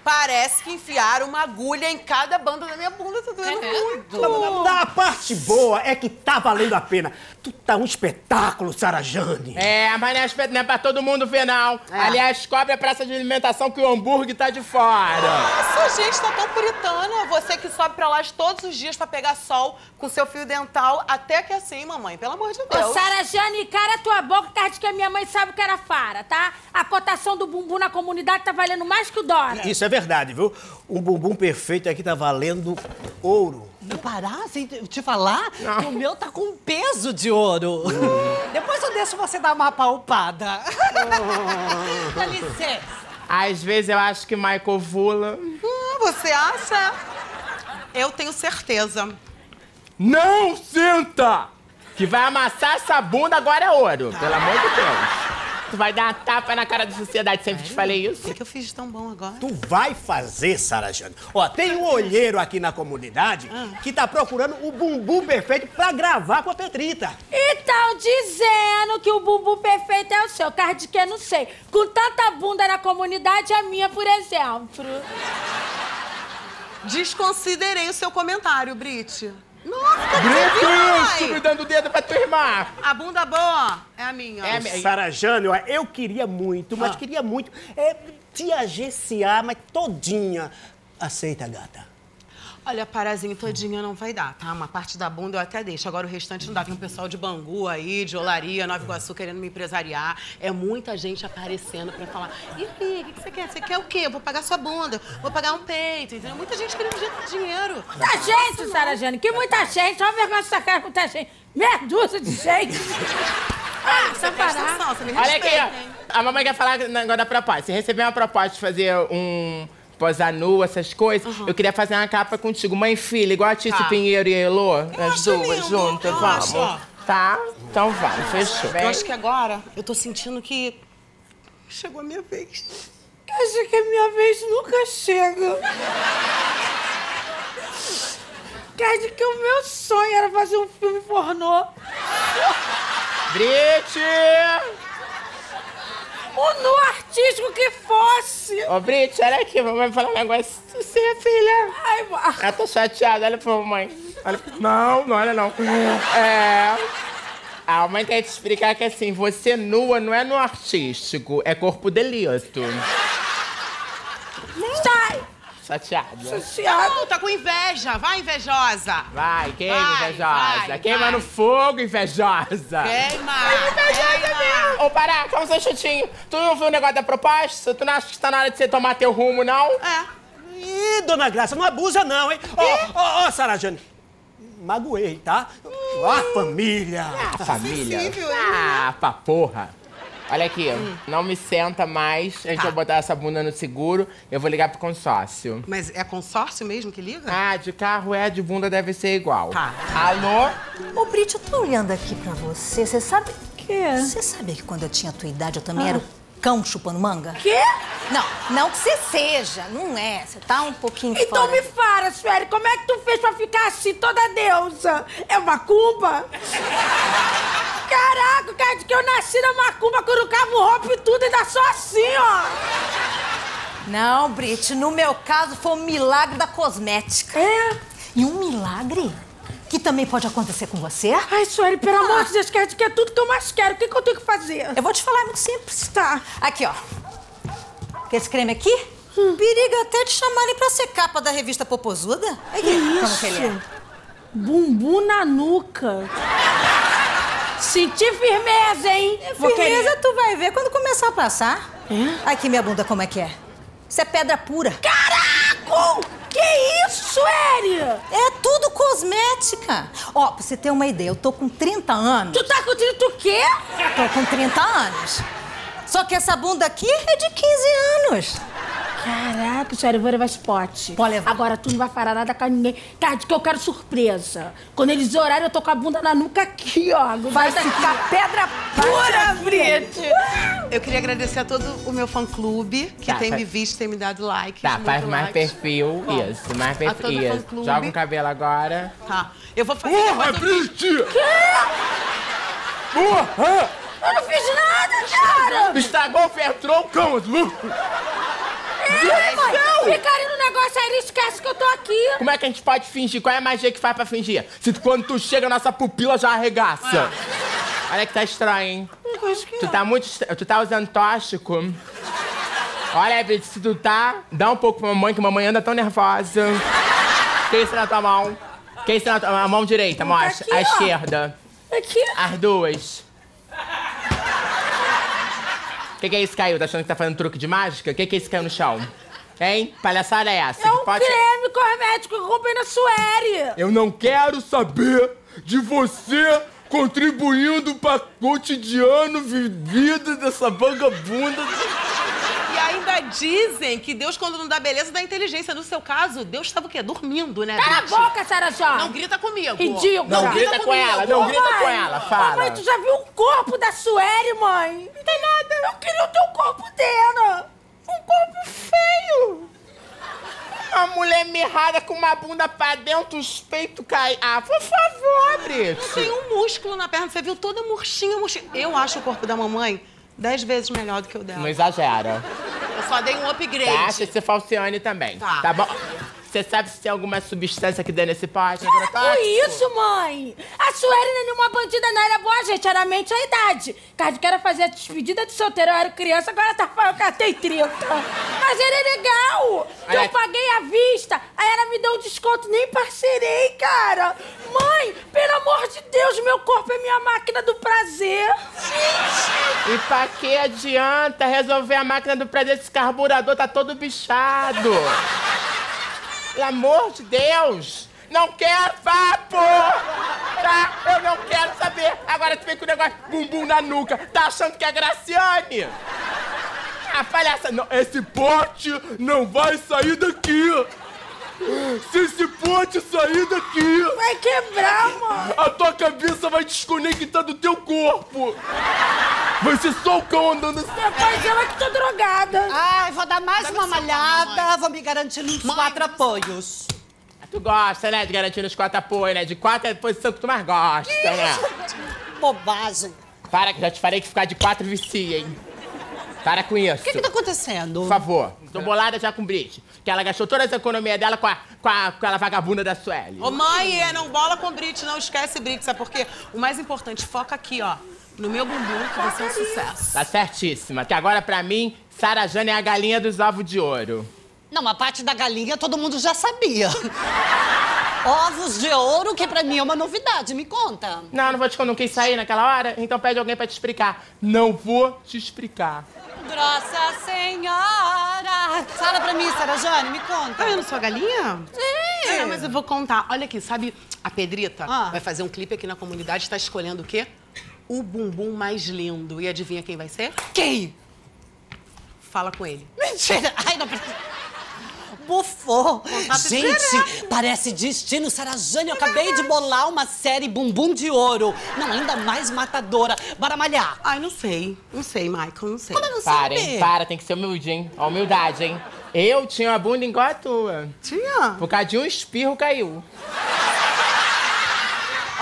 Parece que enfiaram uma agulha em cada banda da minha bunda, tá doendo muito. A parte boa é que tá valendo a pena. Tu tá um espetáculo, Sarajane. É, mas não é pra todo mundo ver, não. É. Aliás, cobre a praça de alimentação que o hambúrguer tá de fora. Nossa, gente, tá tão puritana. Você que sobe pra lá todos os dias pra pegar sol com seu fio dental, até que assim, mamãe, pelo amor de Deus. Ô, Sarajane, cara, tua boca tá de que a minha mãe sabe o que era fara, tá? A cotação do bumbum na comunidade tá valendo mais que o dólar. Isso é verdade, viu? O bumbum perfeito aqui tá valendo ouro. Não parar sem te falar? Não. O meu tá com um peso de ouro. Depois eu deixo você dar uma palpada. Dá licença. Às vezes eu acho que Michael vula. Você acha? Eu tenho certeza. Não sinta! Que vai amassar essa bunda agora é ouro. Pelo amor de Deus. Tu vai dar uma tapa na cara da sociedade, sempre te falei isso. O que eu fiz tão bom agora? Tu vai fazer, Sarajane. Ó, tem um olheiro aqui na comunidade que tá procurando o bumbum perfeito pra gravar com a Pedrita. E tão dizendo que o bumbum perfeito é o seu, cara de que não sei. Com tanta bunda na comunidade, a minha, por exemplo. Desconsiderei o seu comentário, Brit. Nossa, Brito, tu me dando o dedo pra tua irmã. A bunda boa é a minha. É a minha. Sarajane, eu queria muito, mas queria muito te agenciar, mas todinha. Aceita, gata? Olha, parazinho, todinha não vai dar, tá? Uma parte da bunda eu até deixo, agora o restante não dá. Tem um pessoal de Bangu aí, de Olaria, Nova Iguaçu querendo me empresariar. É muita gente aparecendo pra falar, e filho, o que você quer? Você quer o quê? Eu vou pagar sua bunda, vou pagar um peito, entendeu? Muita gente querendo dinheiro. Muita gente, Sarajane, que muita gente. Olha a vergonha dessa cara, muita gente. Merduça de gente. Ah, você presta atenção, você me respeita. Olha aqui, ó. A mamãe quer falar negócio da proposta. Se receber uma proposta de fazer um... posar nu, essas coisas, eu queria fazer uma capa contigo. Mãe e filha, igual a Titi Pinheiro e a Elô, as duas juntas, vamos. Tá? Então vamos, fechou. Eu acho que agora eu tô sentindo que chegou a minha vez. Eu acho que a minha vez nunca chega. Acho que o meu sonho era fazer um filme pornô. Brite! O nu artístico que fosse! Ô, Brit, olha aqui, mamãe falar um negócio de você, filha. Ai, Marcos. Eu tô chateada, olha pra mamãe. Olha... Não, não olha não. A mamãe quer te explicar que assim, você nua não é nu artístico, é corpo delito. Sai! Chateada. Chateada. Não, tá com inveja. Vai, invejosa. Vai, queima, invejosa. Vai, queima no fogo, invejosa. Queima. É invejosa mesmo. Ô, Pará, calma seu chutinho. Tu não viu o negócio da proposta? Tu não acha que tá na hora de você tomar teu rumo, não? É. Ih, dona Graça, não abusa não, hein? Ó, Sarajane. Magoei, tá? A família. A família. É possível, hein? Ah, pra porra. Olha aqui, não me senta mais, a gente vai botar essa bunda no seguro, eu vou ligar pro consórcio. Mas é consórcio mesmo que liga? Ah, de carro é, de bunda deve ser igual. Tá. Alô? Ô, Brit, eu tô olhando aqui pra você, você sabe... Quê? Você sabia que quando eu tinha a tua idade eu também era o cão chupando manga? Quê? Não, não que você seja, não é, você tá um pouquinho então fora. Então me fala, Sueli, como é que tu fez pra ficar assim toda deusa? É uma macumba? Caraca, cara, de que eu nasci na macumba, curucava o roupa e tudo, ainda só assim, ó. Não, Brit, no meu caso foi um milagre da cosmética. É? E um milagre que também pode acontecer com você. Ai, Sueli, pelo amor de Deus, que é tudo que eu mais quero. O que, que eu tenho que fazer? Eu vou te falar, é muito simples. Tá. Aqui, ó. Esse creme aqui, periga até te chamarem pra ser capa da revista Popozuda. Aqui. Isso. Como que ele é? Bumbum na nuca. Sentir firmeza, hein? Firmeza tu vai ver quando começar a passar. É? Aqui, minha bunda, como é que é? Isso é pedra pura. Caraca! Que isso, Sueli? É tudo cosmética. Ó, pra você ter uma ideia, eu tô com 30 anos. Tu tá com 30 o quê? Tô com 30 anos. Só que essa bunda aqui é de 15 anos. Caraca, Sueli, eu vou levar esse pote. Pode levar. Agora tu não vai falar nada com ninguém. Cara, que eu quero surpresa. Quando eles orarem, eu tô com a bunda na nuca aqui, ó. Vai ficar pedra pura, Brit. Eu queria agradecer a todo o meu fã-clube, que tem me visto, tem me dado like. Tá, faz mais perfil. Isso, mais perfil. Isso. Joga um cabelo agora. Tá. Eu vou fazer... Porra, Brit! Quê? Porra! Eu não fiz nada, cara! Estragou o Fertrol, cão, louco! Ficarem no negócio aí, eles esquecem que eu tô aqui. Como é que a gente pode fingir? Qual é a magia que faz pra fingir? Se quando tu chega, a nossa pupila já arregaça. Olha que tá estranho, hein? Tu tá muito estranho. Tu tá usando tóxico. Olha, se tu tá, dá um pouco pra mamãe, que mamãe anda tão nervosa. Quem está na tua mão? Quem está na tua mão? A mão direita, mostra. Tá aqui, a esquerda. Aqui. As duas. Que é isso que caiu? Tá achando que tá fazendo truque de mágica? Que é isso que caiu no chão? Hein? Palhaçada é essa? É um creme cosmético que comprei na Sueli. Eu não quero saber de você contribuindo pra cotidiano vivido dessa vagabunda. E ainda dizem que Deus, quando não dá beleza, dá inteligência. No seu caso, Deus estava o quê? Dormindo, né? Cala a boca, Sarah Jô! Não grita comigo. Ridículo. Não grita com ela, não grita com ela. Fala. Mãe, tu já viu o corpo da Sueli, mãe? Não tem nada. Eu queria o teu corpo dela. Um corpo feio. Uma mulher mirrada com uma bunda pra dentro, os peitos caem. Ah, por favor, Brit. Não tem um músculo na perna. Você viu toda murchinha, murchinha. Eu acho o corpo da mamãe 10 vezes melhor do que o dela. Não exagera. Eu só dei um upgrade. Tá, acha que você falcione também. Tá. Tá bom? Você sabe se tem alguma substância que dê nesse pote? Para com isso, mãe! A Sueli não é nenhuma bandida, não era boa, gente. Era mente a idade. Cardi que era fazer a despedida de solteiro. Eu era criança, agora tá eu catei 30. Mas era legal! Eu paguei à vista. Aí ela me deu um desconto, nem parcerei, cara. Mãe, pelo amor de Deus, meu corpo é minha máquina do prazer. Gente! E pra que adianta resolver a máquina do prazer? Esse carburador tá todo bichado. Pelo amor de Deus! Não quero papo! Tá? Eu não quero saber! Agora tu vem com o negócio bumbum na nuca! Tá achando que é Graciane? A palhaça... Não, esse pote não vai sair daqui! Se esse pote sair daqui... Vai quebrar, mano! A tua cabeça vai desconectar do teu corpo! Vai ser só o cão andando... Depois eu é que tô drogada. Ai, vou dar mais uma malhada, vou me garantir nos 4 apoios. Tu gosta, né, de garantir nos 4 apoios, né? De 4 é a posição que tu mais gosta, né? Bobagem. Para, que já te falei que ficar de 4 vicia, hein? Para com isso. O que tá acontecendo? Por favor. Tô bolada já com o Brit, que ela gastou toda as economias dela com a vagabunda da Sueli. Ô, mãe, não bola com o Brit, não esquece o Brit, sabe por quê? O mais importante, foca aqui, ó. No meu bumbum, que vai ser um sucesso. Tá certíssima. Que agora, pra mim, Sarah Jane é a galinha dos ovos de ouro. Não, a parte da galinha todo mundo já sabia. Ovos de ouro, que pra mim é uma novidade. Me conta. Não, não vou te contar. Não quis sair naquela hora, então pede alguém pra te explicar. Não vou te explicar. Nossa Senhora! Fala pra mim, Sarah Jane, me conta. Eu não sou a galinha? Sim. Não, mas eu vou contar. Olha aqui, sabe a Pedrita? Vai fazer um clipe aqui na comunidade, tá escolhendo o quê? o bumbum mais lindo. E adivinha quem vai ser? Quem? Fala com ele. Mentira! Ai, não precisa... Bufou! Gente, parece Destino Sarajane. Eu acabei de bolar uma série Bumbum de Ouro. Não, ainda mais matadora. Bora malhar. Ai, não sei. Não sei, Michael, não sei. Como eu não sei? Para, tem que ser humilde, hein? A humildade, hein? Eu tinha uma bunda igual a tua. Tinha? Por causa de um espirro, caiu.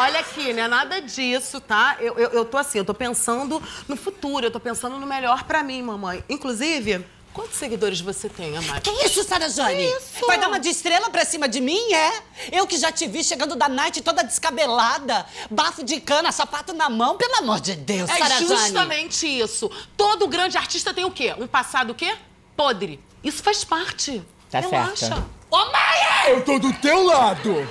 Olha aqui, não é nada disso, tá? Eu tô assim, eu tô pensando no futuro. Eu tô pensando no melhor pra mim, mamãe. Inclusive... Quantos seguidores você tem, Amara? Que isso, Sarajane? Que isso? Vai dar uma de estrela pra cima de mim, é? Eu que já te vi chegando da night toda descabelada, bafo de cana, sapato na mão, pelo amor de Deus, Sarajane. É justamente isso. Todo grande artista tem o quê? Um passado o quê? Podre. Isso faz parte. Tá certo. Relaxa. Ô, mãe! Eu tô do teu lado.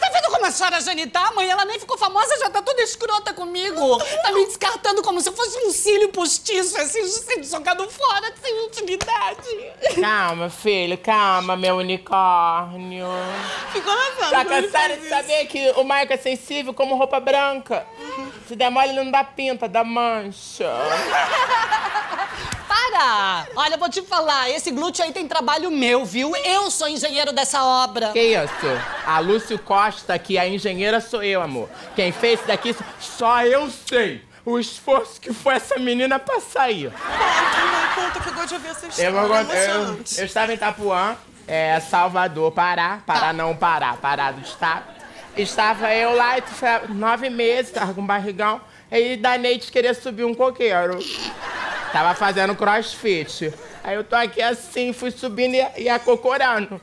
Tá vendo como a Sarajane tá, mãe? Ela nem ficou famosa, já tá toda escrota comigo. Tá me descartando como se eu fosse um cílio postiço, assim, sendo jogado fora, sem utilidade. Calma, filho, calma, meu unicórnio. Ficou na tá cansada de saber que o Maico é sensível como roupa branca. Se der mole, ele não dá pinta, dá mancha. Para! Olha, eu vou te falar, esse glúteo aí tem trabalho meu, viu? Eu sou engenheiro dessa obra. Que isso? A Lúcio Costa, que a engenheira sou eu, amor. Quem fez isso daqui, só eu sei o esforço que foi essa menina pra sair. Conta que eu gosto de ouvir essa história, eu estava em Itapuã, Salvador, Pará do estado. Estava eu lá, e foi 9 meses, tava com barrigão, e da Neide queria subir um coqueiro. Tava fazendo crossfit. Aí eu tô aqui assim, fui subindo e acocorando.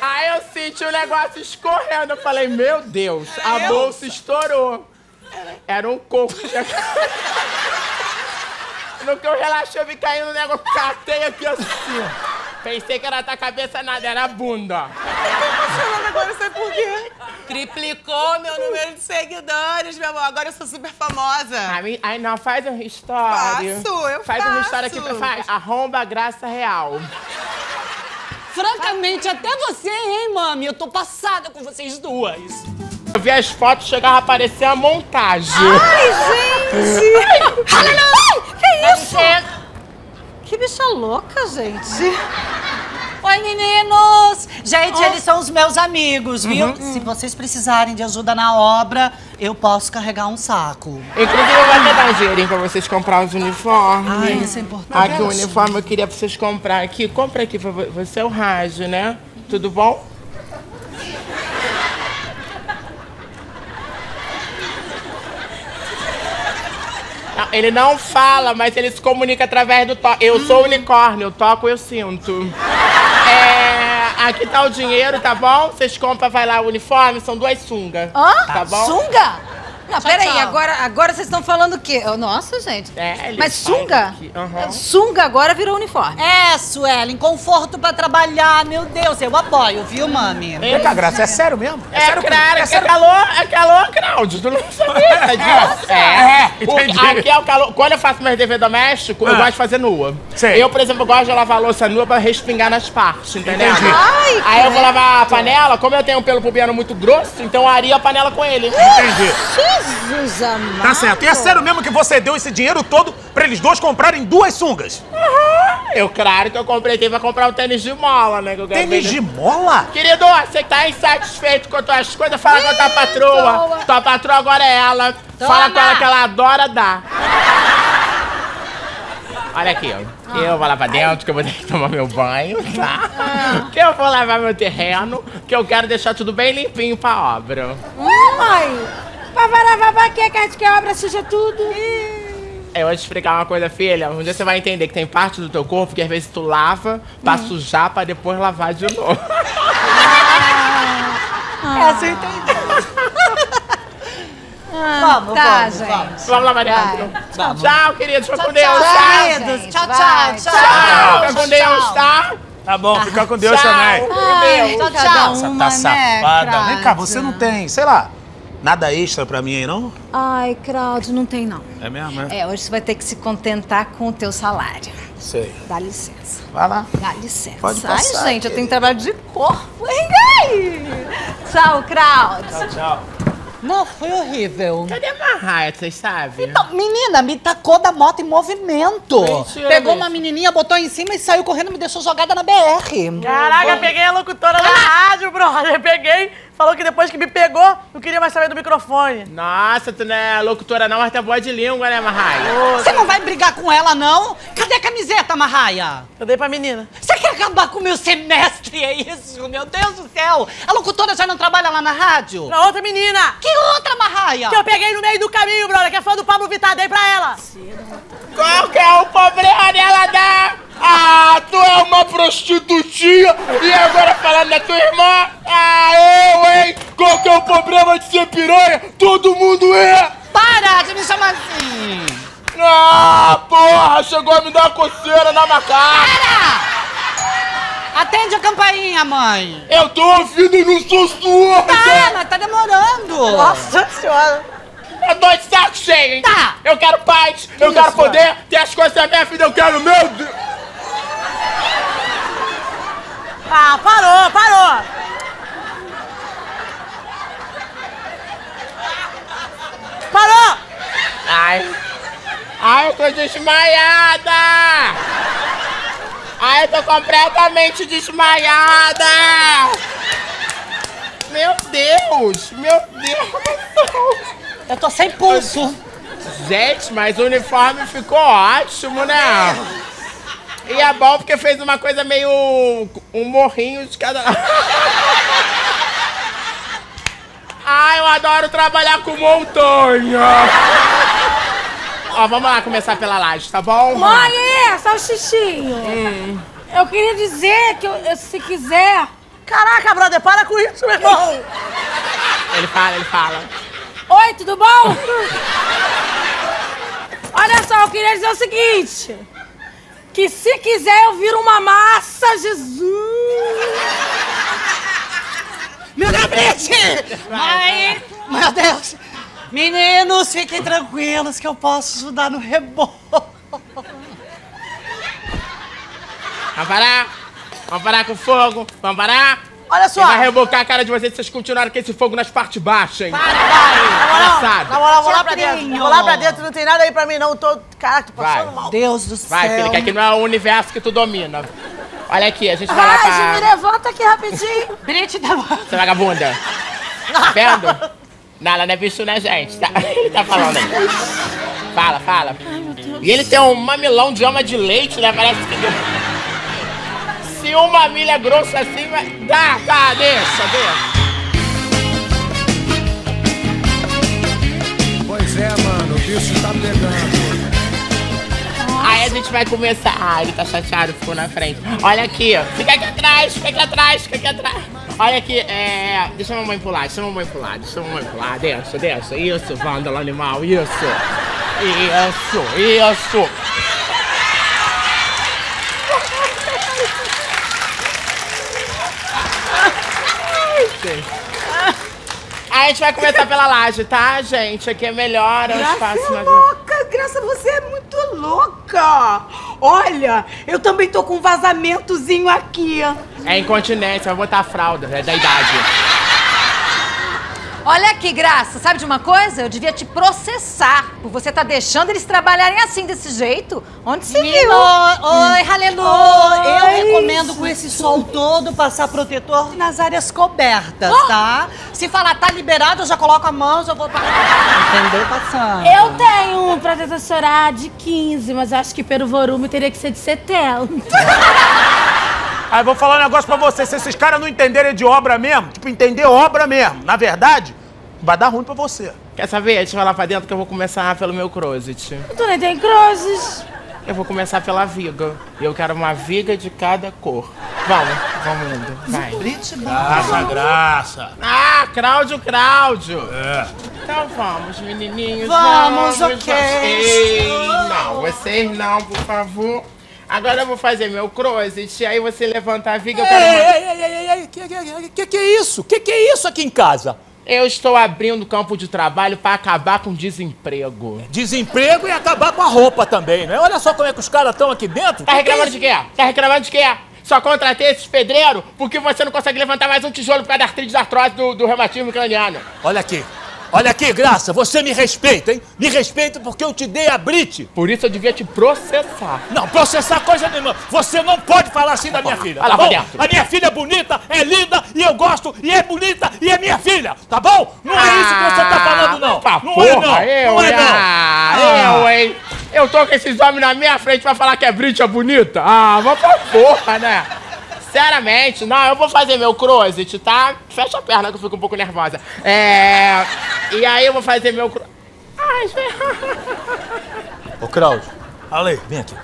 Aí eu senti o negócio escorrendo. Eu falei, meu Deus, a bolsa estourou. Era um coco. No que eu relaxei, eu vi caindo o negócio. Catei aqui assim. Pensei que era da cabeça, nada, era a bunda. Agora eu sei por quê. Triplicou meu número de seguidores, meu amor. Agora eu sou super famosa. Ai, não, faz um história. Faço, eu faço. Faz um história aqui, faz. Arromba a graça real. Francamente, até você, hein, mami? Eu tô passada com vocês duas. Eu vi as fotos, chegava a aparecer a montagem. Ai, gente! Ai, que isso? Que bicha louca, gente. Oi, meninos! Gente, eles são os meus amigos, viu? Se vocês precisarem de ajuda na obra, eu posso carregar um saco. Inclusive, eu vou até dar um dinheirinho pra vocês comprar os uniformes. Ah, isso é importante. Aqui, o uniforme eu queria pra vocês comprar aqui. Compra aqui, pra você é o rádio, né? Tudo bom? Não, ele não fala, mas ele se comunica através do toque. Eu sou unicórnio, eu toco, eu sinto. Aqui tá o dinheiro, tá bom? Vocês compram, vai lá, o uniforme, são 2 sungas. Hã? Tá bom? Sunga? Não, peraí, agora vocês estão falando o quê? Nossa, gente. Mas sunga? Sunga agora virou uniforme. É, Suelen, conforto pra trabalhar, meu Deus, eu apoio, viu, mami? Eita, Graça, é sério mesmo? É sério, claro, é calor, Claudio, tu não sabia disso. Aqui é o calor. Quando eu faço meus deveres domésticos, eu gosto de fazer nua. Sei. Eu, por exemplo, gosto de lavar a louça nua pra respingar nas partes, entendeu? Ai, aí eu vou lavar a panela, como eu tenho um pelo pubiano muito grosso, então eu ario a panela com ele. Entendi. Jesus amado. Tá certo. E é sério mesmo que você deu esse dinheiro todo pra eles dois comprarem 2 sungas? Eu, claro que eu comprei, pra comprar um tênis de mola, né? Tênis de mola? Querido, você tá insatisfeito com as tuas coisas, fala com a tua patroa. Tua patroa agora é ela. Toma. Fala com ela que ela adora dar. Olha aqui, ó. Eu vou lá pra dentro, que eu vou ter que tomar meu banho, tá? Que eu vou lavar meu terreno, que eu quero deixar tudo bem limpinho pra obra. Mãe! Vavá, que a obra suja tudo. Eu vou te explicar uma coisa, filha. Um dia você vai entender que tem parte do teu corpo que às vezes tu lava pra sujar, pra depois lavar de novo. Essa eu entendi. Vamos, gente. Vamos lá, Maria. Tchau, queridos. Fica com Deus, tá? Tchau. Fica com Deus, tá? Tá bom, fica com Deus também. Tchau. Você tá safada. Vem cá, você não tem, sei lá. Nada extra pra mim aí, não? Ai, Cláudio, não tem, não. É mesmo, né? Hoje você vai ter que se contentar com o teu salário. Sei. Dá licença. Vai lá. Dá licença. Pode passar. Ai, gente, eu tenho trabalho de corpo. Tchau, Cláudio. Tchau. Não, foi horrível. Cadê a Marraia, vocês sabem? Então, menina, me tacou da moto em movimento. Mentira, pegou uma menininha, botou em cima e saiu correndo, me deixou jogada na BR. Caraca, peguei a locutora da rádio, brother. Peguei, falou que depois que me pegou, não queria mais saber do microfone. Nossa, tu não é locutora não, mas tá boa de língua, né, Marraia? Você não vai brigar com ela, não? Cadê a camiseta, Marraia? Eu dei pra menina. Você quer acabar com o meu semestre, é isso? Meu Deus do céu! A locutora já não trabalha lá na rádio? Na outra menina! Que outra, Marraia? Que eu peguei no meio do caminho, brother, que é fã do Pabllo Vittar, dei pra ela. Qual que é o problema dela, dá? Ah, tu é uma prostitutinha e agora falando da tua irmã? Ah, eu, hein? Qual que é o problema de ser piranha? Todo mundo é! Para de me chamar assim! Ah, porra! Chegou a me dar uma coceira na macaca! Para! Atende a campainha, mãe! Eu tô ouvindo e não sou sua! Tá, mas tá demorando! Nossa senhora! Eu tô de saco cheio, hein? Tá! Eu quero paz, eu quero poder, ter as coisas da minha vida, eu quero meu Deus! Ah, parou, parou! Parou! Ai! Ai, eu tô desmaiada! Ai, eu tô completamente desmaiada! Meu Deus! Meu Deus! Eu tô sem pulso! Gente, mas o uniforme ficou ótimo, né? E é bom porque fez uma coisa meio... um morrinho de cada... Ai, eu adoro trabalhar com montanha! Ó, vamos lá começar pela laje, tá bom? Mãe, só o xixinho. Eu queria dizer que, se quiser... Caraca, brother, para com isso, meu irmão! Ele fala, ele fala. Oi, tudo bom? Olha só, eu queria dizer o seguinte... Que se quiser eu viro uma massa, Jesus! Meu gabinete! Mãe! Meu Deus! Meninos, fiquem tranquilos que eu posso ajudar no reboco. Vamos parar! Vamos parar com o fogo! Vamos parar! Olha só! Ele vai rebocar a cara de vocês se vocês continuarem com esse fogo nas partes baixas, hein? Para, vai! Na moral, vou lá pra dentro. Vou lá pra dentro, não tem nada aí pra mim, não. Tô... Caraca, tô passando mal. Deus do céu. Vai, filho, que aqui não é o universo que tu domina. Olha aqui, a gente vai lá pra... Ai, me levanta aqui rapidinho. Brite da mão. Você vagabunda. Tá vendo? Não, ela não é bicho, né, gente? Tá, tá falando aí. Fala, fala. Ai, meu Deus. E ele tem um mamilão de ama de leite, né? Parece que deu... Se uma milha grossa assim vai... Dá, tá, deixa, deixa. Pois é, mano, o bicho tá pegando. Nossa. Aí a gente vai começar... Ah, ele tá chateado, ficou na frente. Olha aqui, fica aqui atrás, fica aqui atrás, fica aqui atrás. Olha aqui, é... Deixa a mamãe pular, deixa a mamãe pular, deixa a mamãe pular. Deixa, deixa, isso, vândalo animal, isso. Isso, isso. A gente vai começar pela laje, tá, gente? Aqui é melhor, é um espaço... Graça é louca, Graça, você é muito louca! Olha, eu também tô com um vazamentozinho aqui. É incontinência, vai botar a fralda, é da idade. Olha aqui, Graça, sabe de uma coisa? Eu devia te processar, por você tá deixando eles trabalharem assim, desse jeito. Onde se viu? Oi, aleluia! Eu recomendo com esse sol todo passar protetor nas áreas cobertas, tá? Se falar tá liberado, eu já coloco a mão, já vou parar. Entendeu, passando? Eu tenho um protetor solar de 15, mas acho que pelo volume teria que ser de 70. Aí vou falar um negócio pra vocês, se esses caras não entenderem de obra mesmo, tipo, entender obra mesmo, na verdade, vai dar ruim pra você. Quer saber? Deixa eu lá pra dentro que eu vou começar pelo meu crozet. Tu nem tem crozes. Eu vou começar pela viga. Eu quero uma viga de cada cor. Vamos, vamos indo, vai. Graça, Graça. Ah, Cláudio, Cláudio. É. Então vamos, menininhos. Vamos, ok. Vocês não, vocês não, por favor. Agora eu vou fazer meu crozet, aí você levanta a viga para... Ei, que é isso? Que é isso aqui em casa? Eu estou abrindo campo de trabalho para acabar com o desemprego. Desemprego e acabar com a roupa também, né? Olha só como é que os caras estão aqui dentro. Tá reclamando de quê? Tá reclamando de quê? Só contratei esses pedreiros porque você não consegue levantar mais um tijolo por causa da artrite, da artrose, do reumatismo craniano. Olha aqui. Olha aqui, Graça, você me respeita, hein? Me respeita porque eu te dei a brite. Por isso eu devia te processar. Não, processar coisa nenhuma. Você não pode falar assim da minha filha, tá bom? A minha filha é bonita, é linda, e eu gosto, e é bonita, e é minha filha, tá bom? Não é isso que você tá falando, não. Não é, não. Eu tô com esses homens na minha frente pra falar que é brite, é bonita? Ah, vai pra porra, né? Sinceramente, não, eu vou fazer meu closet, tá? Fecha a perna que eu fico um pouco nervosa. E aí eu vou fazer meu closet. Ai, ô, Cláudio. Ale, vem aqui.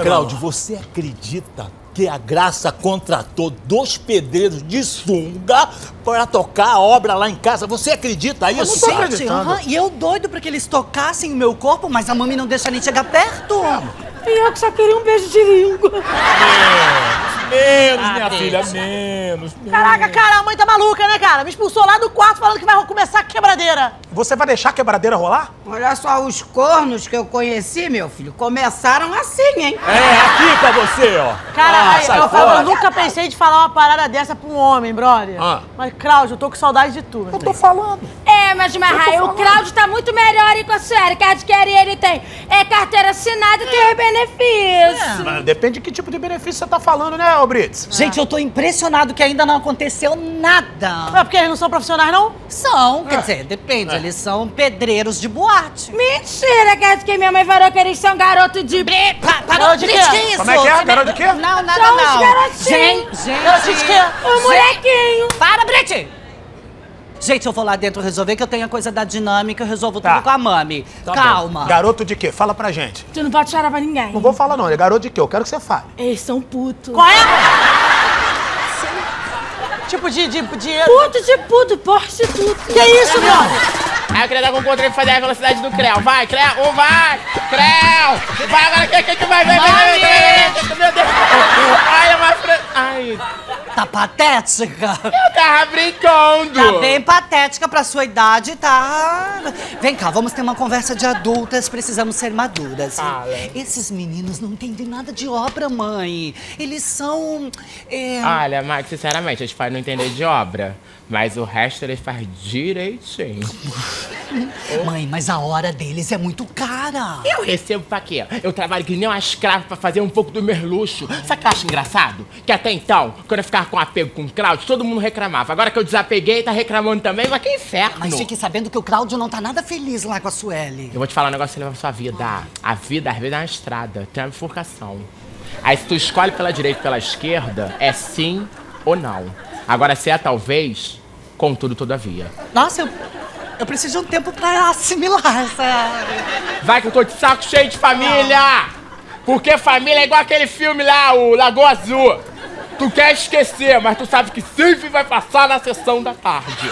Cláudio, você acredita que a Graça contratou 2 pedreiros de sunga para tocar a obra lá em casa? Você acredita isso? Eu não tô acreditando. E eu doido pra que eles tocassem o meu corpo, mas a mami não deixa nem chegar perto. E eu que só queria um beijo de língua. Menos, minha filha, menos. Caraca, cara, a mãe tá maluca, né, cara? Me expulsou lá do quarto falando que vai começar a quebradeira. Você vai deixar a quebradeira rolar? Olha só, os cornos que eu conheci, meu filho, começaram assim, hein? É, aqui pra você, ó. Cara, eu nunca pensei de falar uma parada dessa pra um homem, brother. Mas, Cláudio, eu tô com saudade de tu. Eu tô falando. É, mas, Marraia, o Cláudio tá muito melhor aí com a senhora. Que adquire ele tem carteira assinada e tem benefício. Mas depende de que tipo de benefício você tá falando, né? Gente, eu tô impressionado que ainda não aconteceu nada. É porque eles não são profissionais, não? São, quer dizer, depende. Eles são pedreiros de boate. Mentira, que minha mãe falou que eles são garoto de... Parou de quê? Como é que é? Garoto de quê? Não, nada não. São os garotinhos. Gente. Garoto de quê? O molequinho. Para, Brite! Gente, eu vou lá dentro resolver, que eu tenho a coisa da dinâmica, eu resolvo tudo com a mami. Tá Calma. Bom. Garoto de quê? Fala pra gente. Tu não pode chorar pra ninguém. Não vou falar, não. É garoto de quê? Eu quero que você fale. Eles são putos. Qual é? Tipo de... Puto de puto, prostituto. Que isso, meu? Aí eu queria dar um controle pra fazer a velocidade do Creu. Vai, Creu. Vai, Creu. Vai, agora quem vai ver? Meu Deus. Ai, é uma... Ai... Tá patética? Eu tava brincando. Tá bem patética pra sua idade, tá? Vem cá, vamos ter uma conversa de adultas, precisamos ser maduras. Fala. Esses meninos não entendem nada de obra, mãe. Eles são... Olha, Max, sinceramente, eles podem não entender de obra, mas o resto eles fazem direitinho. Mãe, mas a hora deles é muito cara. Eu recebo pra quê? Eu trabalho que nem uma escrava pra fazer um pouco do meu luxo. Sabe o que eu acho engraçado? Que até então, quando eu ficava com apego com o Cláudio, todo mundo reclamava. Agora que eu desapeguei, tá reclamando também, mas que inferno. Mas fique sabendo que o Cláudio não tá nada feliz lá com a Sueli. Eu vou te falar um negócio que leva pra sua vida. A vida, às vezes, é uma estrada. Tem uma bifurcação. Aí se tu escolhe pela direita e pela esquerda, é sim ou não. Agora se é talvez, contudo, todavia. Nossa, eu preciso de um tempo pra assimilar essa... Vai que eu tô de saco cheio de família! Porque família é igual aquele filme lá, o Lago Azul. Tu quer esquecer, mas tu sabe que sempre vai passar na sessão da tarde.